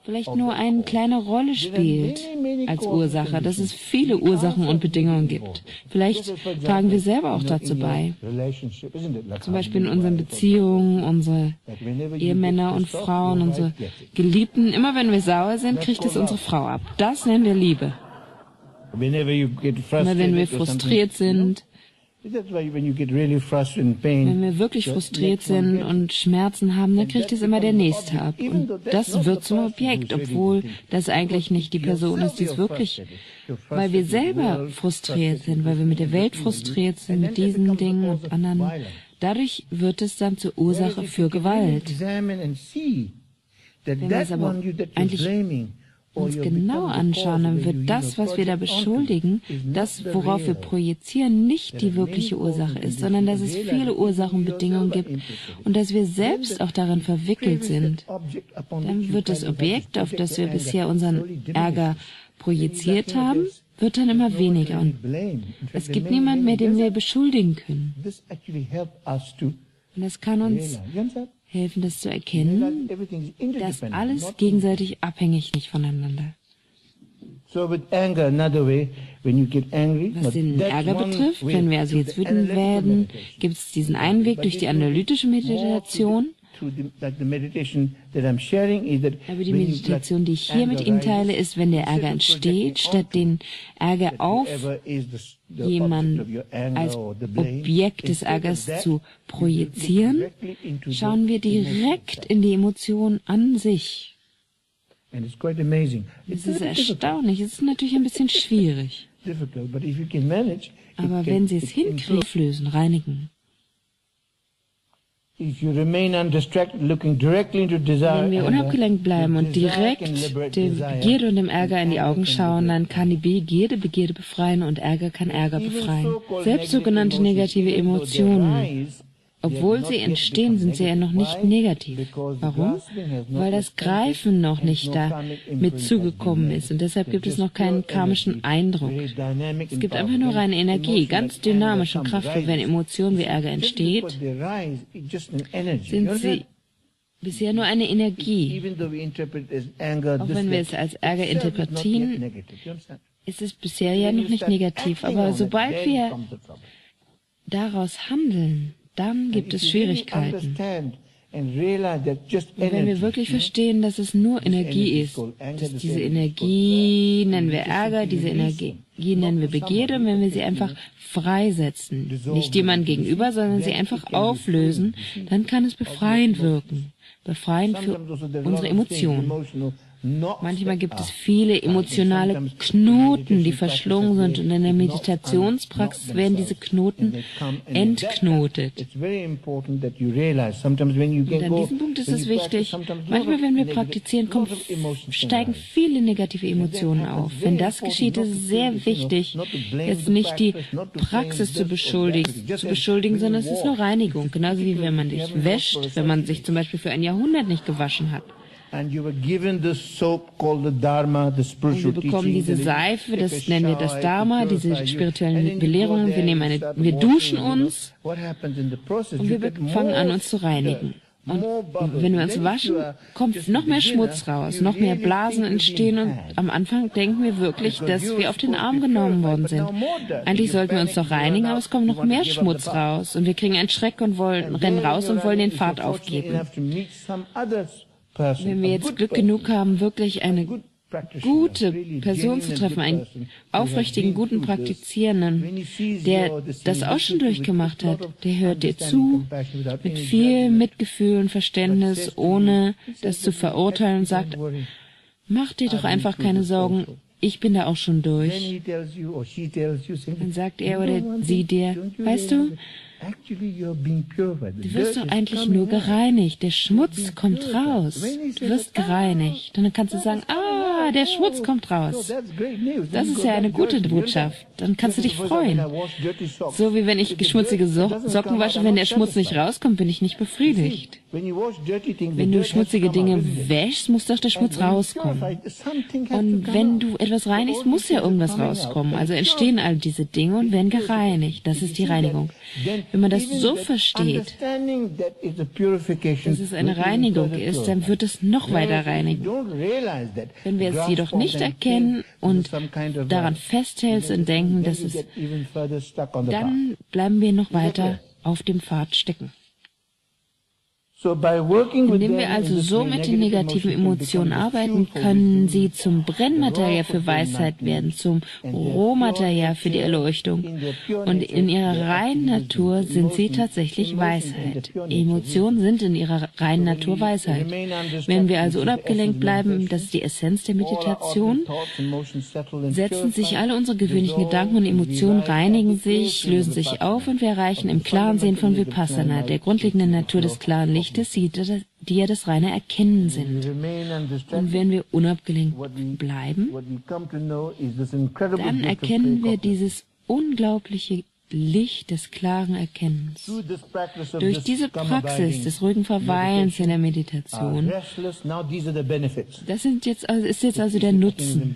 vielleicht nur eine kleine Rolle spielt als Ursache, dass es viele Ursachen und Bedingungen gibt. Vielleicht tragen wir selber auch dazu bei. Zum Beispiel in unseren Beziehungen, unsere Ehemänner und Frauen, unsere Geliebten. Immer wenn wir sauer sind, kriegt es unsere Frau ab. Das nennen wir Liebe. Immer wenn wir frustriert sind, wenn wir wirklich frustriert sind und Schmerzen haben, dann kriegt es immer der Nächste ab. Und das wird zum Objekt, obwohl das eigentlich nicht die Person ist, die es wirklich, weil wir selber frustriert sind, weil wir mit der Welt frustriert sind, mit diesen Dingen und anderen. Dadurch wird es dann zur Ursache für Gewalt. Wenn wir es aber eigentlich uns genau anschauen, dann wird das, was wir da beschuldigen, das, worauf wir projizieren, nicht die wirkliche Ursache ist, sondern dass es viele Ursachen und Bedingungen gibt und dass wir selbst auch darin verwickelt sind. Dann wird das Objekt, auf das wir bisher unseren Ärger projiziert haben, wird dann immer weniger und es gibt niemanden mehr, den wir beschuldigen können. Und das kann uns helfen, das zu erkennen, dass alles gegenseitig abhängig nicht voneinander. Was den Ärger betrifft, wenn wir also jetzt wütend werden, gibt es diesen einen Weg durch die analytische Meditation. Aber die Meditation, die ich hier mit Ihnen teile, ist, wenn der Ärger entsteht, statt den Ärger auf jemanden als Objekt des Ärgers zu projizieren, schauen wir direkt in die Emotion an sich. Es ist erstaunlich, es ist natürlich ein bisschen schwierig. Aber wenn Sie es hinkriegen, lösen, reinigen. Wenn wir unabgelenkt bleiben und direkt der Begierde und dem Ärger in die Augen schauen, dann kann die Begierde befreien und Ärger kann Ärger befreien. Selbst sogenannte negative Emotionen, obwohl sie entstehen, sind sie ja noch nicht negativ. Warum? Weil das Greifen noch nicht da mit zugekommen ist und deshalb gibt es noch keinen karmischen Eindruck. Es gibt einfach nur reine Energie, ganz dynamische Kraft. Und wenn Emotionen wie Ärger entsteht, sind sie bisher nur eine Energie. Auch wenn wir es als Ärger interpretieren, ist es bisher ja noch nicht negativ. Aber sobald wir daraus handeln, dann gibt es Schwierigkeiten. Wenn wir wirklich verstehen, dass es nur Energie ist, dass diese Energie nennen wir Ärger, diese Energie nennen wir Begierde, und wenn wir sie einfach freisetzen, nicht jemandem gegenüber, sondern sie einfach auflösen, dann kann es befreiend wirken, befreiend für unsere Emotionen. Manchmal gibt es viele emotionale Knoten, die verschlungen sind, und in der Meditationspraxis werden diese Knoten entknotet. Und an diesem Punkt ist es wichtig, manchmal, wenn wir praktizieren, steigen viele negative Emotionen auf. Wenn das geschieht, ist es sehr wichtig, jetzt nicht die Praxis zu beschuldigen, sondern es ist nur Reinigung. Genauso wie wenn man sich wäscht, wenn man sich zum Beispiel für ein Jahrhundert nicht gewaschen hat. Und wir bekommen diese Seife, das nennen wir das Dharma, diese spirituellen Belehrungen. Wir duschen uns und wir fangen an, uns zu reinigen. Und wenn wir uns waschen, kommt noch mehr Schmutz raus, noch mehr Blasen entstehen, und am Anfang denken wir wirklich, dass wir auf den Arm genommen worden sind. Eigentlich sollten wir uns doch reinigen, aber es kommt noch mehr Schmutz raus, und wir kriegen einen Schreck und rennen raus und wollen den Pfad aufgeben. Wenn wir jetzt Glück genug haben, wirklich eine gute Person zu treffen, einen aufrichtigen, guten Praktizierenden, der das auch schon durchgemacht hat, der hört dir zu, mit viel Mitgefühl und Verständnis, ohne das zu verurteilen, und sagt, mach dir doch einfach keine Sorgen, ich bin da auch schon durch. Dann sagt er oder sie dir, weißt du, du wirst doch eigentlich nur gereinigt. Der Schmutz kommt raus. Du wirst gereinigt. Und dann kannst du sagen, ah, der Schmutz kommt raus. Das ist ja eine gute Botschaft. Dann kannst du dich freuen. So wie wenn ich schmutzige Socken wasche, wenn der Schmutz nicht rauskommt, bin ich nicht befriedigt. Wenn du schmutzige Dinge wäschst, muss doch der Schmutz rauskommen. Und wenn du etwas reinigst, muss ja irgendwas rauskommen. Also entstehen all diese Dinge und werden gereinigt. Das ist die Reinigung. Wenn man das so versteht, dass es eine Reinigung ist, dann wird es noch weiter reinigen. Wenn wir es jedoch nicht erkennen und daran festhältst und denken, dass es, dann bleiben wir noch weiter auf dem Pfad stecken. Indem wir also so mit den negativen Emotionen arbeiten, können sie zum Brennmaterial für Weisheit werden, zum Rohmaterial für die Erleuchtung. Und in ihrer reinen Natur sind sie tatsächlich Weisheit. Emotionen sind in ihrer reinen Natur Weisheit. Wenn wir also unabgelenkt bleiben, das ist die Essenz der Meditation, setzen sich alle unsere gewöhnlichen Gedanken und Emotionen, reinigen sich, lösen sich auf, und wir erreichen im klaren Sehen von Vipassana, der grundlegenden Natur des klaren Lichts, die ja das reine Erkennen sind. Und wenn wir unabgelenkt bleiben, dann erkennen wir dieses unglaubliche Licht des klaren Erkennens. Durch diese Praxis des ruhigen Verweilens in der Meditation, das ist jetzt also der Nutzen.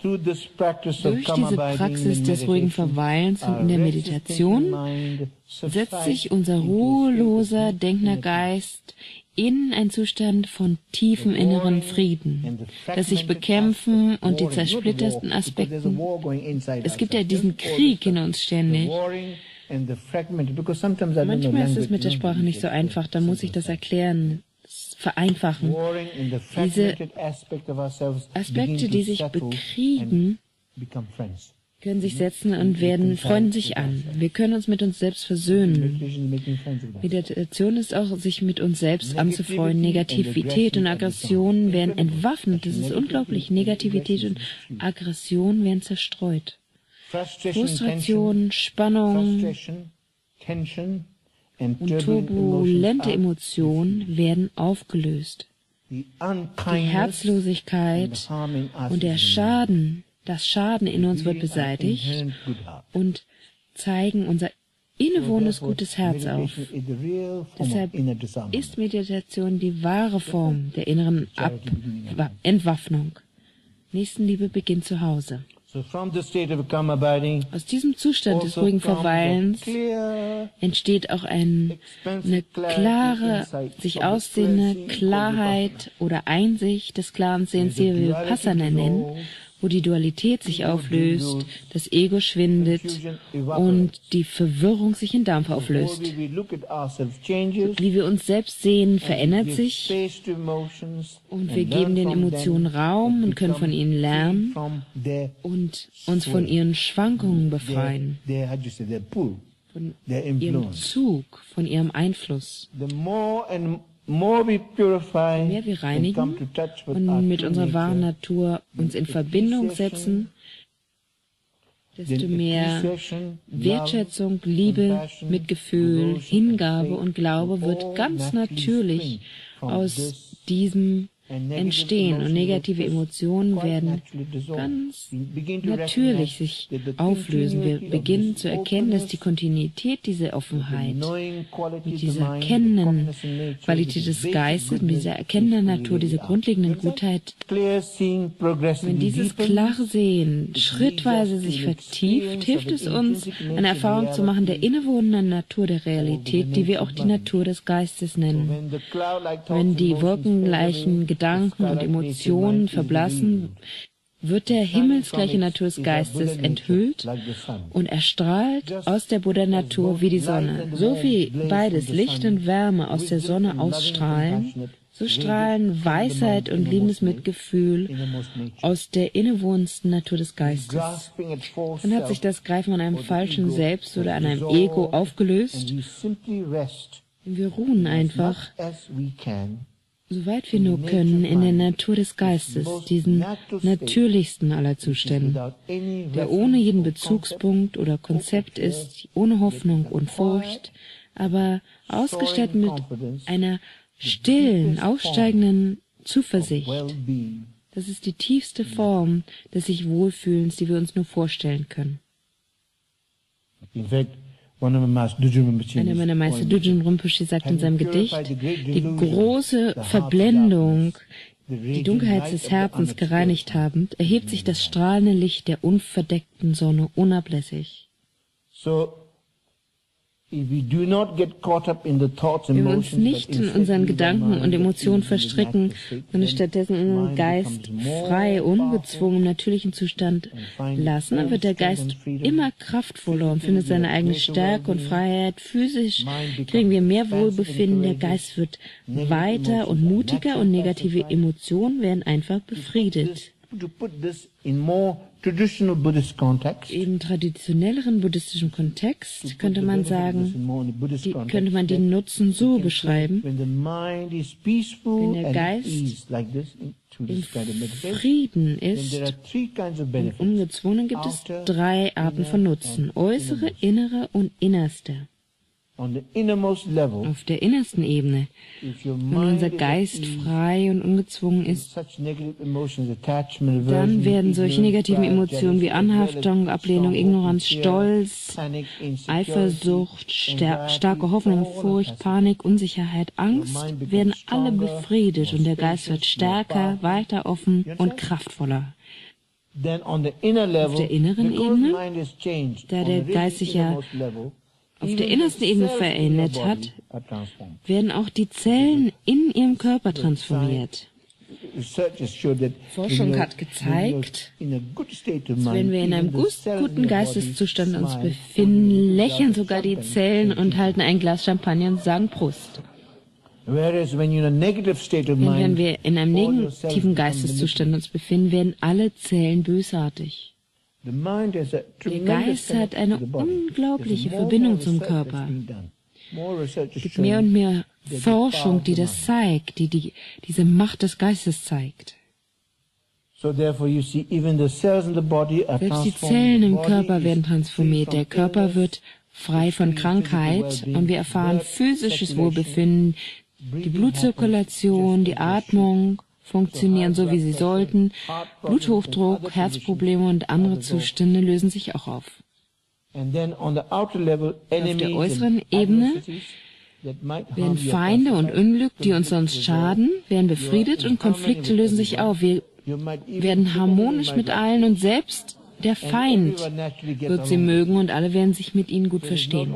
Durch diese Praxis des ruhigen Verweilens und in der Meditation setzt sich unser ruheloser, denkender Geist in einen Zustand von tiefem inneren Frieden, das sich bekämpfen und die zersplittersten Aspekte. Es gibt ja diesen Krieg in uns ständig. Manchmal ist es mit der Sprache nicht so einfach, dann muss ich das erklären. Vereinfachen. Diese Aspekte, die sich bekriegen, können sich setzen und freunden sich an. Wir können uns mit uns selbst versöhnen. Meditation ist auch, sich mit uns selbst anzufreunden. Negativität und Aggressionen werden entwaffnet. Das ist unglaublich. Negativität und Aggressionen werden zerstreut. Frustration, Spannung, und turbulente Emotionen werden aufgelöst. Die Herzlosigkeit und das Schaden in uns wird beseitigt und zeigen unser innewohnendes gutes Herz auf. Deshalb ist Meditation die wahre Form der inneren Entwaffnung. Nächstenliebe beginnt zu Hause. Aus diesem Zustand des ruhigen Verweilens entsteht auch eine klare, sich aussehende Klarheit oder Einsicht des klaren Sehens, die wir Vipassana nennen, wo die Dualität sich auflöst, das Ego schwindet und die Verwirrung sich in Dharma auflöst. Wie wir uns selbst sehen, verändert sich und wir geben den Emotionen Raum und können von ihnen lernen und uns von ihren Schwankungen befreien, von ihrem Zug, von ihrem Einfluss. Je mehr wir reinigen und mit unserer wahren Natur uns in Verbindung setzen, desto mehr Wertschätzung, Liebe, Mitgefühl, Hingabe und Glaube wird ganz natürlich aus diesem entstehen und negative Emotionen werden ganz natürlich sich auflösen. Wir beginnen zu erkennen, dass die Kontinuität dieser Offenheit mit dieser erkennenden Qualität des Geistes, mit dieser erkennenden Natur, dieser grundlegenden Gutheit, wenn dieses klare Sehen schrittweise sich vertieft, hilft es uns, eine Erfahrung zu machen der innewohnenden Natur der Realität, die wir auch die Natur des Geistes nennen. Wenn die wolkengleichen Gedanken und Emotionen verblassen, wird der himmelsgleiche Natur des Geistes enthüllt und erstrahlt aus der Buddha-Natur wie die Sonne. So wie beides, Licht und Wärme, aus der Sonne ausstrahlen, so strahlen Weisheit und liebendes Mitgefühl aus der innewohnendsten Natur des Geistes. Dann hat sich das Greifen an einem falschen Selbst oder an einem Ego aufgelöst. Wir ruhen einfach, soweit wir nur können, in der Natur des Geistes, diesen natürlichsten aller Zustände, der ohne jeden Bezugspunkt oder Konzept ist, ohne Hoffnung und Furcht, aber ausgestattet mit einer stillen, aufsteigenden Zuversicht. Das ist die tiefste Form des Sich-Wohlfühlens, die wir uns nur vorstellen können. Einer meiner Meister, Dudjom Rinpoche, sagt in seinem Gedicht, die große Verblendung, die Dunkelheit des Herzens gereinigt habend, erhebt sich das strahlende Licht der unverdeckten Sonne unablässig. Wenn wir uns nicht in unseren Gedanken und Emotionen verstricken, sondern stattdessen unseren Geist frei, ungezwungen, im natürlichen Zustand lassen, dann wird der Geist immer kraftvoller und findet seine eigene Stärke und Freiheit. Physisch kriegen wir mehr Wohlbefinden, der Geist wird weiter und mutiger und negative Emotionen werden einfach befriedet. Im traditionelleren buddhistischen Kontext könnte man sagen, könnte man den Nutzen so beschreiben: Wenn der Geist im Frieden ist und ungezwungen, gibt es drei Arten von Nutzen: äußere, innere und innerste. Auf der innersten Ebene, wenn unser Geist frei und ungezwungen ist, dann werden solche negativen Emotionen wie Anhaftung, Ablehnung, Ignoranz, Stolz, Eifersucht, starke Hoffnung, Furcht, Panik, Unsicherheit, Angst, werden alle befriedet und der Geist wird stärker, weiter offen und kraftvoller. Auf der inneren Ebene, da der Geist sich ja auf der innersten Ebene verändert hat, werden auch die Zellen in ihrem Körper transformiert. Forschung hat gezeigt, wenn wir in einem guten Geisteszustand uns befinden, lächeln sogar die Zellen und halten ein Glas Champagner und sagen Prost. Wenn wir in einem negativen Geisteszustand uns befinden, werden alle Zellen bösartig. Der Geist hat eine unglaubliche Verbindung zum Körper. Es gibt mehr und mehr Forschung, die das zeigt, die diese Macht des Geistes zeigt. Selbst die Zellen im Körper werden transformiert. Der Körper wird frei von Krankheit und wir erfahren physisches Wohlbefinden, die Blutzirkulation, die Atmung funktionieren so, wie sie sollten, Bluthochdruck, Herzprobleme und andere Zustände lösen sich auch auf. Auf der äußeren Ebene werden Feinde und Unglück, die uns sonst schaden, werden befriedet und Konflikte lösen sich auf. Wir werden harmonisch mit allen und selbst der Feind wird sie mögen und alle werden sich mit ihnen gut verstehen.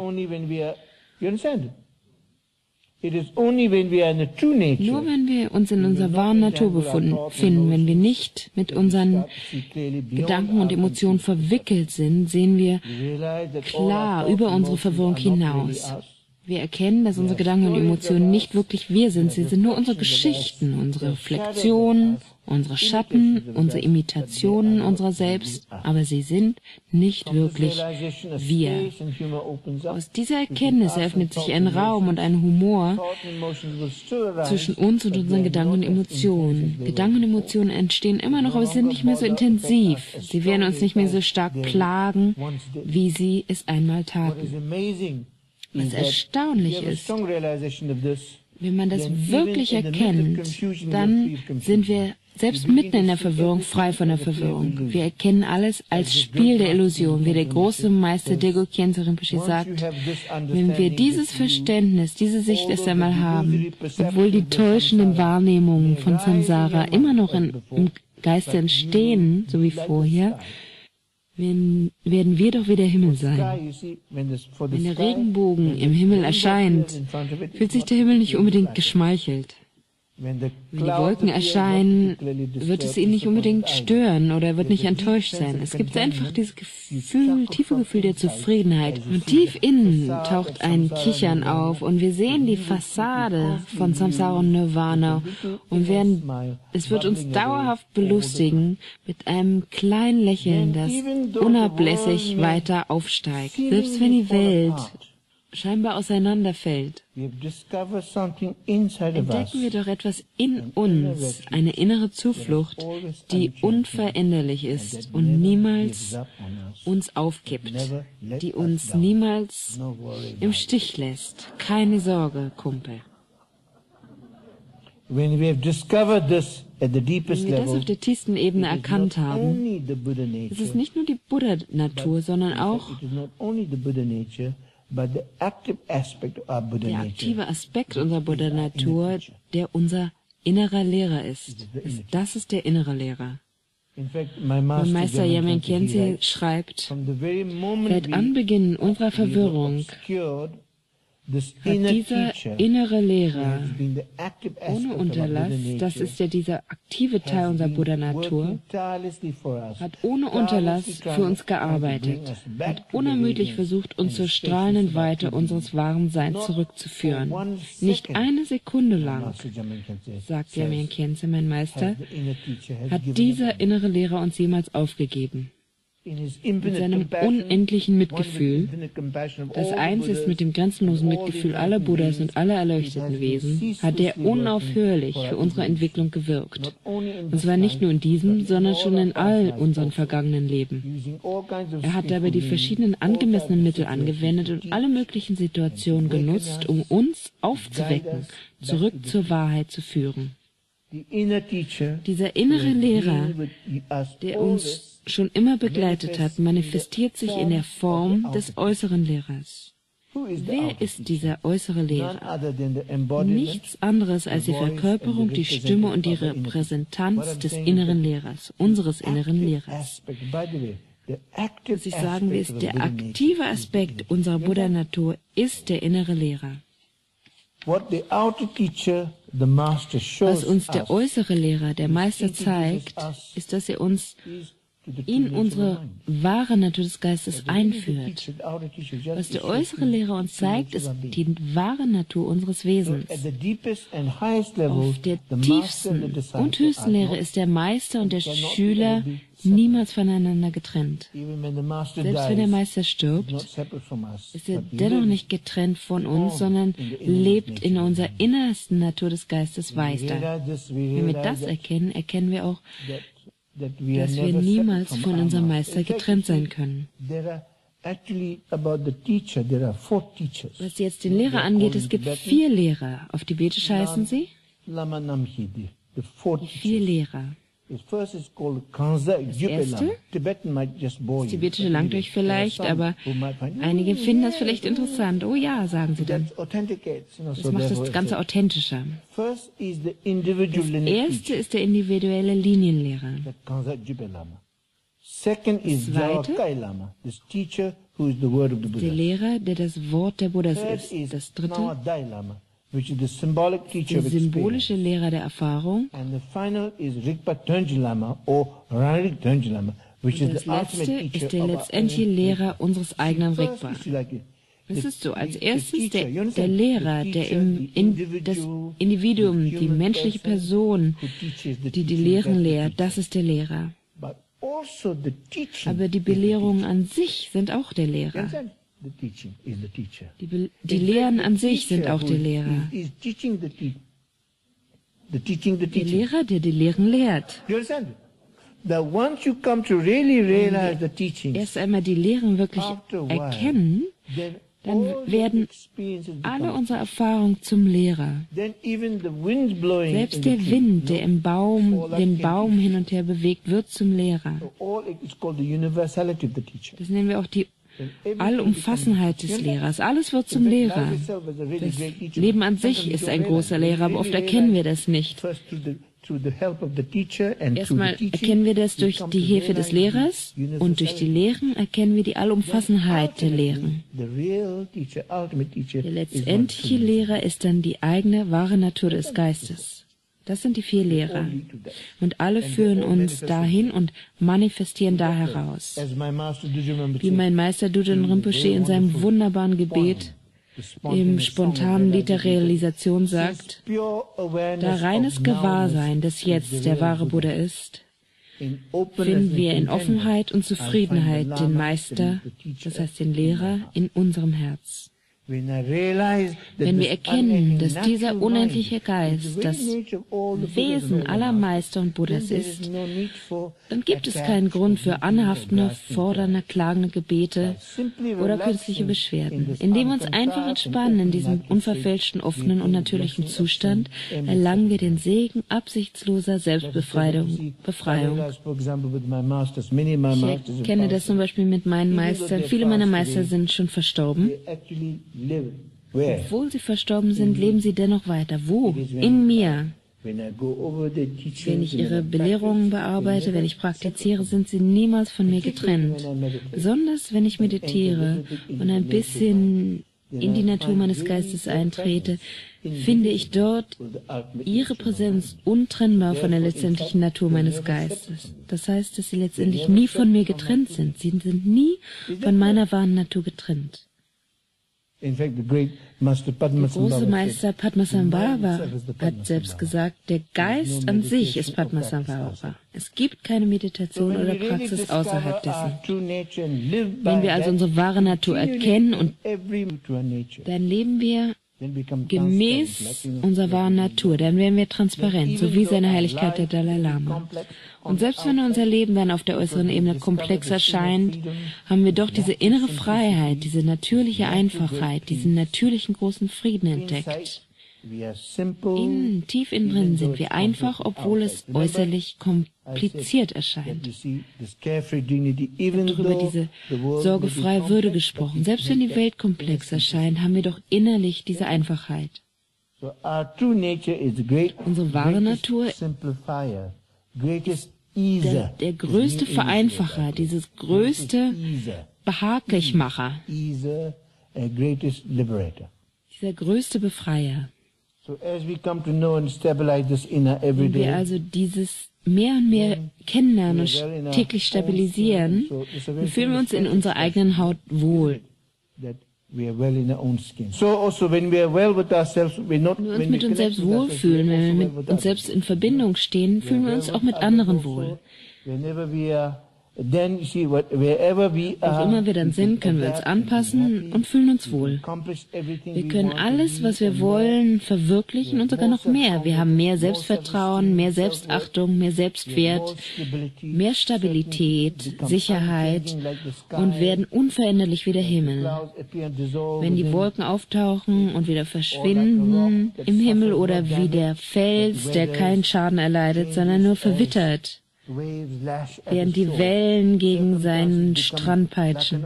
Nur wenn wir uns in unserer wahren Natur befinden, wenn wir nicht mit unseren Gedanken und Emotionen verwickelt sind, sehen wir klar über unsere Verwirrung hinaus. Wir erkennen, dass unsere Gedanken und Emotionen nicht wirklich wir sind. Sie sind nur unsere Geschichten, unsere Reflexionen, unsere Schatten, unsere Imitationen unserer selbst, aber sie sind nicht wirklich wir. Aus dieser Erkenntnis eröffnet sich ein Raum und ein Humor zwischen uns und unseren Gedanken und Emotionen. Gedanken und Emotionen entstehen immer noch, aber sie sind nicht mehr so intensiv. Sie werden uns nicht mehr so stark plagen, wie sie es einmal taten. Was erstaunlich ist, wenn man das wirklich erkennt, dann sind wir selbst mitten in der Verwirrung frei von der Verwirrung. Wir erkennen alles als Spiel der Illusion, wie der große Meister Dzogchen Khyentse Rinpoche sagt. Wenn wir dieses Verständnis, diese Sicht erst einmal haben, obwohl die täuschenden Wahrnehmungen von Samsara immer noch im Geiste entstehen, so wie vorher, werden wir doch wie der Himmel sein. Wenn der Regenbogen im Himmel erscheint, fühlt sich der Himmel nicht unbedingt geschmeichelt. Wenn die Wolken erscheinen, wird es ihn nicht unbedingt stören oder er wird nicht enttäuscht sein. Es gibt einfach dieses Gefühl, tiefe Gefühl der Zufriedenheit. Und tief innen taucht ein Kichern auf und wir sehen die Fassade von Samsara und Nirvana und es wird uns dauerhaft belustigen mit einem kleinen Lächeln, das unablässig weiter aufsteigt. Selbst wenn die Welt scheinbar auseinanderfällt, entdecken wir doch etwas in uns, eine innere Zuflucht, die unveränderlich ist und niemals uns aufgibt, die uns niemals im Stich lässt. Keine Sorge, Kumpel. Wenn wir das auf der tiefsten Ebene erkannt haben, ist es nicht nur die Buddha-Natur, sondern auch der aktive Aspekt unserer Buddha-Natur, der unser innerer Lehrer ist. Das ist der innere Lehrer. Mein Meister Jamyang Khyentse schreibt, seit Anbeginn unserer Verwirrung hat dieser innere Lehrer ohne Unterlass, das ist ja dieser aktive Teil unserer Buddha-Natur, hat ohne Unterlass für uns gearbeitet, hat unermüdlich versucht, uns zur strahlenden Weite unseres wahren Seins zurückzuführen. Nicht eine Sekunde lang, sagt Jamyang Khyentse, mein Meister, hat dieser innere Lehrer uns jemals aufgegeben. Mit seinem unendlichen Mitgefühl, das eins ist mit dem grenzenlosen Mitgefühl aller Buddhas und aller erleuchteten Wesen, hat er unaufhörlich für unsere Entwicklung gewirkt. Und zwar nicht nur in diesem, sondern schon in all unseren vergangenen Leben. Er hat dabei die verschiedenen angemessenen Mittel angewendet und alle möglichen Situationen genutzt, um uns aufzuwecken, zurück zur Wahrheit zu führen. Dieser innere Lehrer, der uns schon immer begleitet hat, manifestiert sich in der Form des äußeren Lehrers. Wer ist dieser äußere Lehrer? Nichts anderes als die Verkörperung, die Stimme und die Repräsentanz des inneren Lehrers, unseres inneren Lehrers. Was ich sagen will, ist, der aktive Aspekt unserer Buddha-Natur ist der innere Lehrer. Was uns der äußere Lehrer, der Meister zeigt, ist, dass er uns in unsere wahre Natur des Geistes einführt. Was der äußere Lehrer uns zeigt, ist die wahre Natur unseres Wesens. Auf der tiefsten und höchsten Lehre ist der Meister und der Schüler niemals voneinander getrennt. Selbst wenn der Meister stirbt, ist er dennoch nicht getrennt von uns, sondern lebt in unserer innersten Natur des Geistes weiter. Wenn wir das erkennen, erkennen wir auch, dass wir niemals von unserem Meister getrennt sein können. Was jetzt den Lehrer angeht, es gibt 4 Lehrer. Auf Tibetisch heißen sie? Die 4 Lehrer. Das erste? Das Tibetische langt euch vielleicht, aber einige finden das vielleicht interessant. Oh ja, sagen sie dann. Das macht das Ganze authentischer. Das erste ist der individuelle Linienlehrer. Das zweite, der Lehrer, der das Wort der Buddhas ist. Das dritte, der symbolische Lehrer der Erfahrung. Und das letzte ist der letztendliche Lehrer unseres eigenen Rigpa. Es ist so, als erstes der Lehrer, der das Individuum, die menschliche Person, die Lehren lehrt, das ist der Lehrer. Aber die Belehrungen an sich sind auch der Lehrer. Die Lehren an sich sind auch der Lehrer. Der Lehrer, der die Lehren lehrt. Wenn wir erst einmal die Lehren wirklich erkennen, dann werden alle unsere Erfahrungen zum Lehrer. Selbst der Wind, der im Baum, den Baum hin und her bewegt, wird zum Lehrer. Das nennen wir auch die Allumfassenheit des Lehrers. Alles wird zum Lehrer. Das Leben an sich ist ein großer Lehrer, aber oft erkennen wir das nicht. Erstmal erkennen wir das durch die Hilfe des Lehrers und durch die Lehren erkennen wir die Allumfassenheit der Lehren. Der letztendliche Lehrer ist dann die eigene, wahre Natur des Geistes. Das sind die vier Lehrer. Und alle führen uns dahin und manifestieren da heraus. Wie mein Meister Dudjom Rinpoche in seinem wunderbaren Gebet im spontanen Lied der Realisation sagt, da reines Gewahrsein des Jetzt der wahre Buddha ist, finden wir in Offenheit und Zufriedenheit den Meister, das heißt den Lehrer, in unserem Herz. Wenn wir erkennen, dass dieser unendliche Geist das Wesen aller Meister und Buddhas ist, dann gibt es keinen Grund für anhaftende, fordernde, klagende Gebete oder künstliche Beschwerden. Indem wir uns einfach entspannen in diesem unverfälschten, offenen und natürlichen Zustand, erlangen wir den Segen absichtsloser Selbstbefreiung. Ich kenne das zum Beispiel mit meinen Meistern. Viele meiner Meister sind schon verstorben. Obwohl sie verstorben sind, leben sie dennoch weiter. Wo? In mir. Wenn ich ihre Belehrungen bearbeite, wenn ich praktiziere, sind sie niemals von mir getrennt. Besonders wenn ich meditiere und ein bisschen in die Natur meines Geistes eintrete, finde ich dort ihre Präsenz untrennbar von der letztendlichen Natur meines Geistes. Das heißt, dass sie letztendlich nie von mir getrennt sind. Sie sind nie von meiner wahren Natur getrennt. Der große Meister Padmasambhava hat selbst gesagt, der Geist an sich ist Padmasambhava. Es gibt keine Meditation oder Praxis außerhalb dessen. Wenn wir also unsere wahre Natur erkennen, und dann leben wir gemäß unserer wahren Natur, dann werden wir transparent, so wie seine Heiligkeit der Dalai Lama. Und selbst wenn unser Leben dann auf der äußeren Ebene komplex erscheint, haben wir doch diese innere Freiheit, diese natürliche Einfachheit, diesen natürlichen großen Frieden entdeckt. Tief innen drin sind wir einfach, obwohl es äußerlich kompliziert erscheint. Ich habe darüber diese sorgefreie Würde gesprochen. Selbst wenn die Welt komplex erscheint, haben wir doch innerlich diese Einfachheit. Unsere wahre Natur ist der größte Vereinfacher, dieses größte Behaglichmacher, dieser größte Befreier. Wenn wir also dieses mehr und mehr kennenlernen und täglich stabilisieren, dann fühlen wir uns in unserer eigenen Haut wohl. Wenn wir uns mit uns selbst wohlfühlen, wenn wir mit uns selbst in Verbindung stehen, fühlen wir uns auch mit anderen wohl. Wo immer wir dann sind, können wir uns anpassen und fühlen uns wohl. Wir können alles, was wir wollen, verwirklichen und sogar noch mehr. Wir haben mehr Selbstvertrauen, mehr Selbstachtung, mehr Selbstwert, mehr Stabilität, Sicherheit und werden unveränderlich wie der Himmel. Wenn die Wolken auftauchen und wieder verschwinden im Himmel oder wie der Fels, der keinen Schaden erleidet, sondern nur verwittert, während die Wellen gegen seinen Strand peitschen.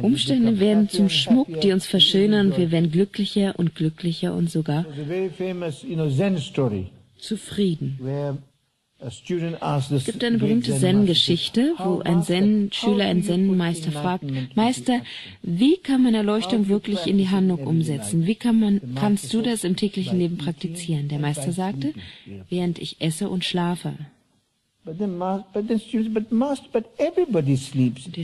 Umstände werden zum Schmuck, die uns verschönern, und wir werden glücklicher und glücklicher und sogar zufrieden. Es gibt eine berühmte Zen-Geschichte, wo ein Zen-Schüler einen Zen-Meister fragt, Meister, wie kann man Erleuchtung wirklich in die Handlung umsetzen? Wie kannst du das im täglichen Leben praktizieren? Der Meister sagte, während ich esse und schlafe. Der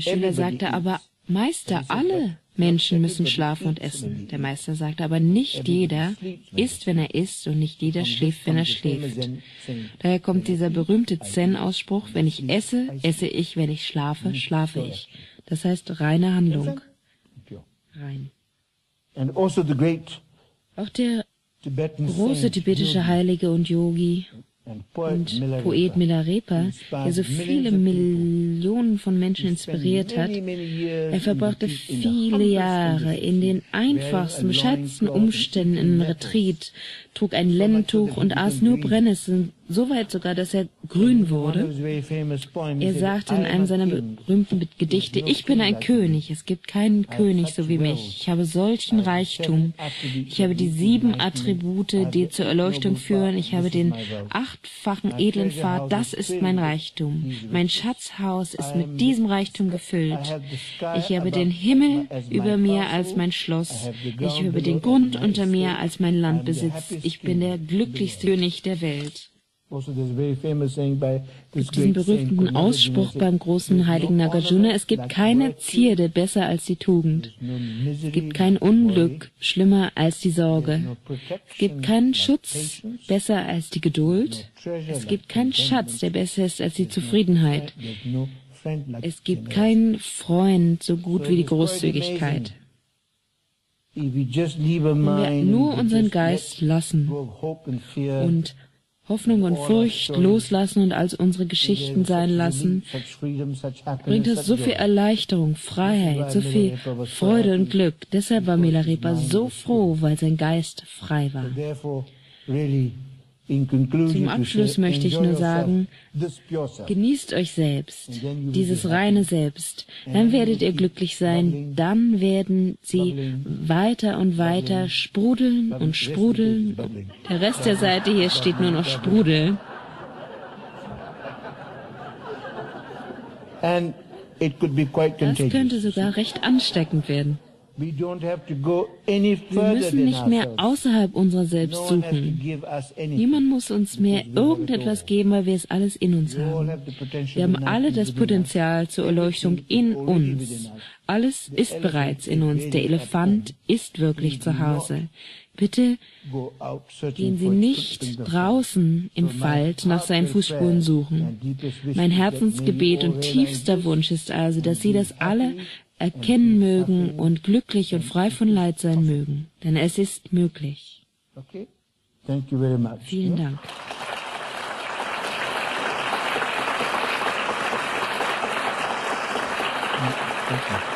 Schüler sagte aber, Meister, alle Menschen müssen schlafen und essen. Der Meister sagte aber, nicht jeder isst, wenn er isst, und nicht jeder schläft, wenn er schläft. Daher kommt dieser berühmte Zen-Ausspruch, wenn ich esse, esse ich, wenn ich schlafe, schlafe ich. Das heißt, reine Handlung. Rein. Auch der große tibetische Heilige und Yogi und Poet Milarepa, der so viele Millionen von Menschen inspiriert hat, er verbrachte viele Jahre in den einfachsten, bescheidensten Umständen in einem Retreat, trug ein Lenntuch und aß nur Brennnesseln, so weit sogar, dass er grün wurde. Er sagte in einem seiner berühmten Gedichte, ich bin ein König, es gibt keinen König so wie mich, ich habe solchen Reichtum, ich habe die 7 Attribute, die zur Erleuchtung führen, ich habe den 8-fachen edlen Pfad, das ist mein Reichtum, mein Schatzhaus ist mit diesem Reichtum gefüllt, ich habe den Himmel über mir als mein Schloss, ich habe den Grund unter mir als mein Landbesitz, ich bin der glücklichste König der Welt. Es gibt diesen berühmten Ausspruch beim großen heiligen Nagarjuna, es gibt keine Zierde besser als die Tugend. Es gibt kein Unglück schlimmer als die Sorge. Es gibt keinen Schutz besser als die Geduld. Es gibt keinen Schatz, der besser ist als die Zufriedenheit. Es gibt keinen Freund so gut wie die Großzügigkeit. Wenn wir nur unseren Geist lassen und Hoffnung und Furcht loslassen und als unsere Geschichten sein lassen, bringt es so viel Erleichterung, Freiheit, so viel Freude und Glück. Deshalb war Milarepa so froh, weil sein Geist frei war. Zum Abschluss möchte ich nur sagen, genießt euch selbst, dieses reine Selbst, dann werdet ihr glücklich sein, dann werden sie weiter und weiter sprudeln und sprudeln. Der Rest der Seite hier steht nur noch Sprudel. Das könnte sogar recht ansteckend werden. Wir müssen nicht mehr außerhalb unserer selbst suchen. Niemand muss uns mehr irgendetwas geben, weil wir es alles in uns haben. Wir haben alle das Potenzial zur Erleuchtung in uns. Alles ist bereits in uns. Der Elefant ist wirklich zu Hause. Bitte gehen Sie nicht draußen im Wald nach seinen Fußspuren suchen. Mein Herzensgebet und tiefster Wunsch ist also, dass Sie das alle erkennen mögen und glücklich und frei von Leid sein mögen, denn es ist möglich. Okay. Thank you very much. Vielen Dank. Okay.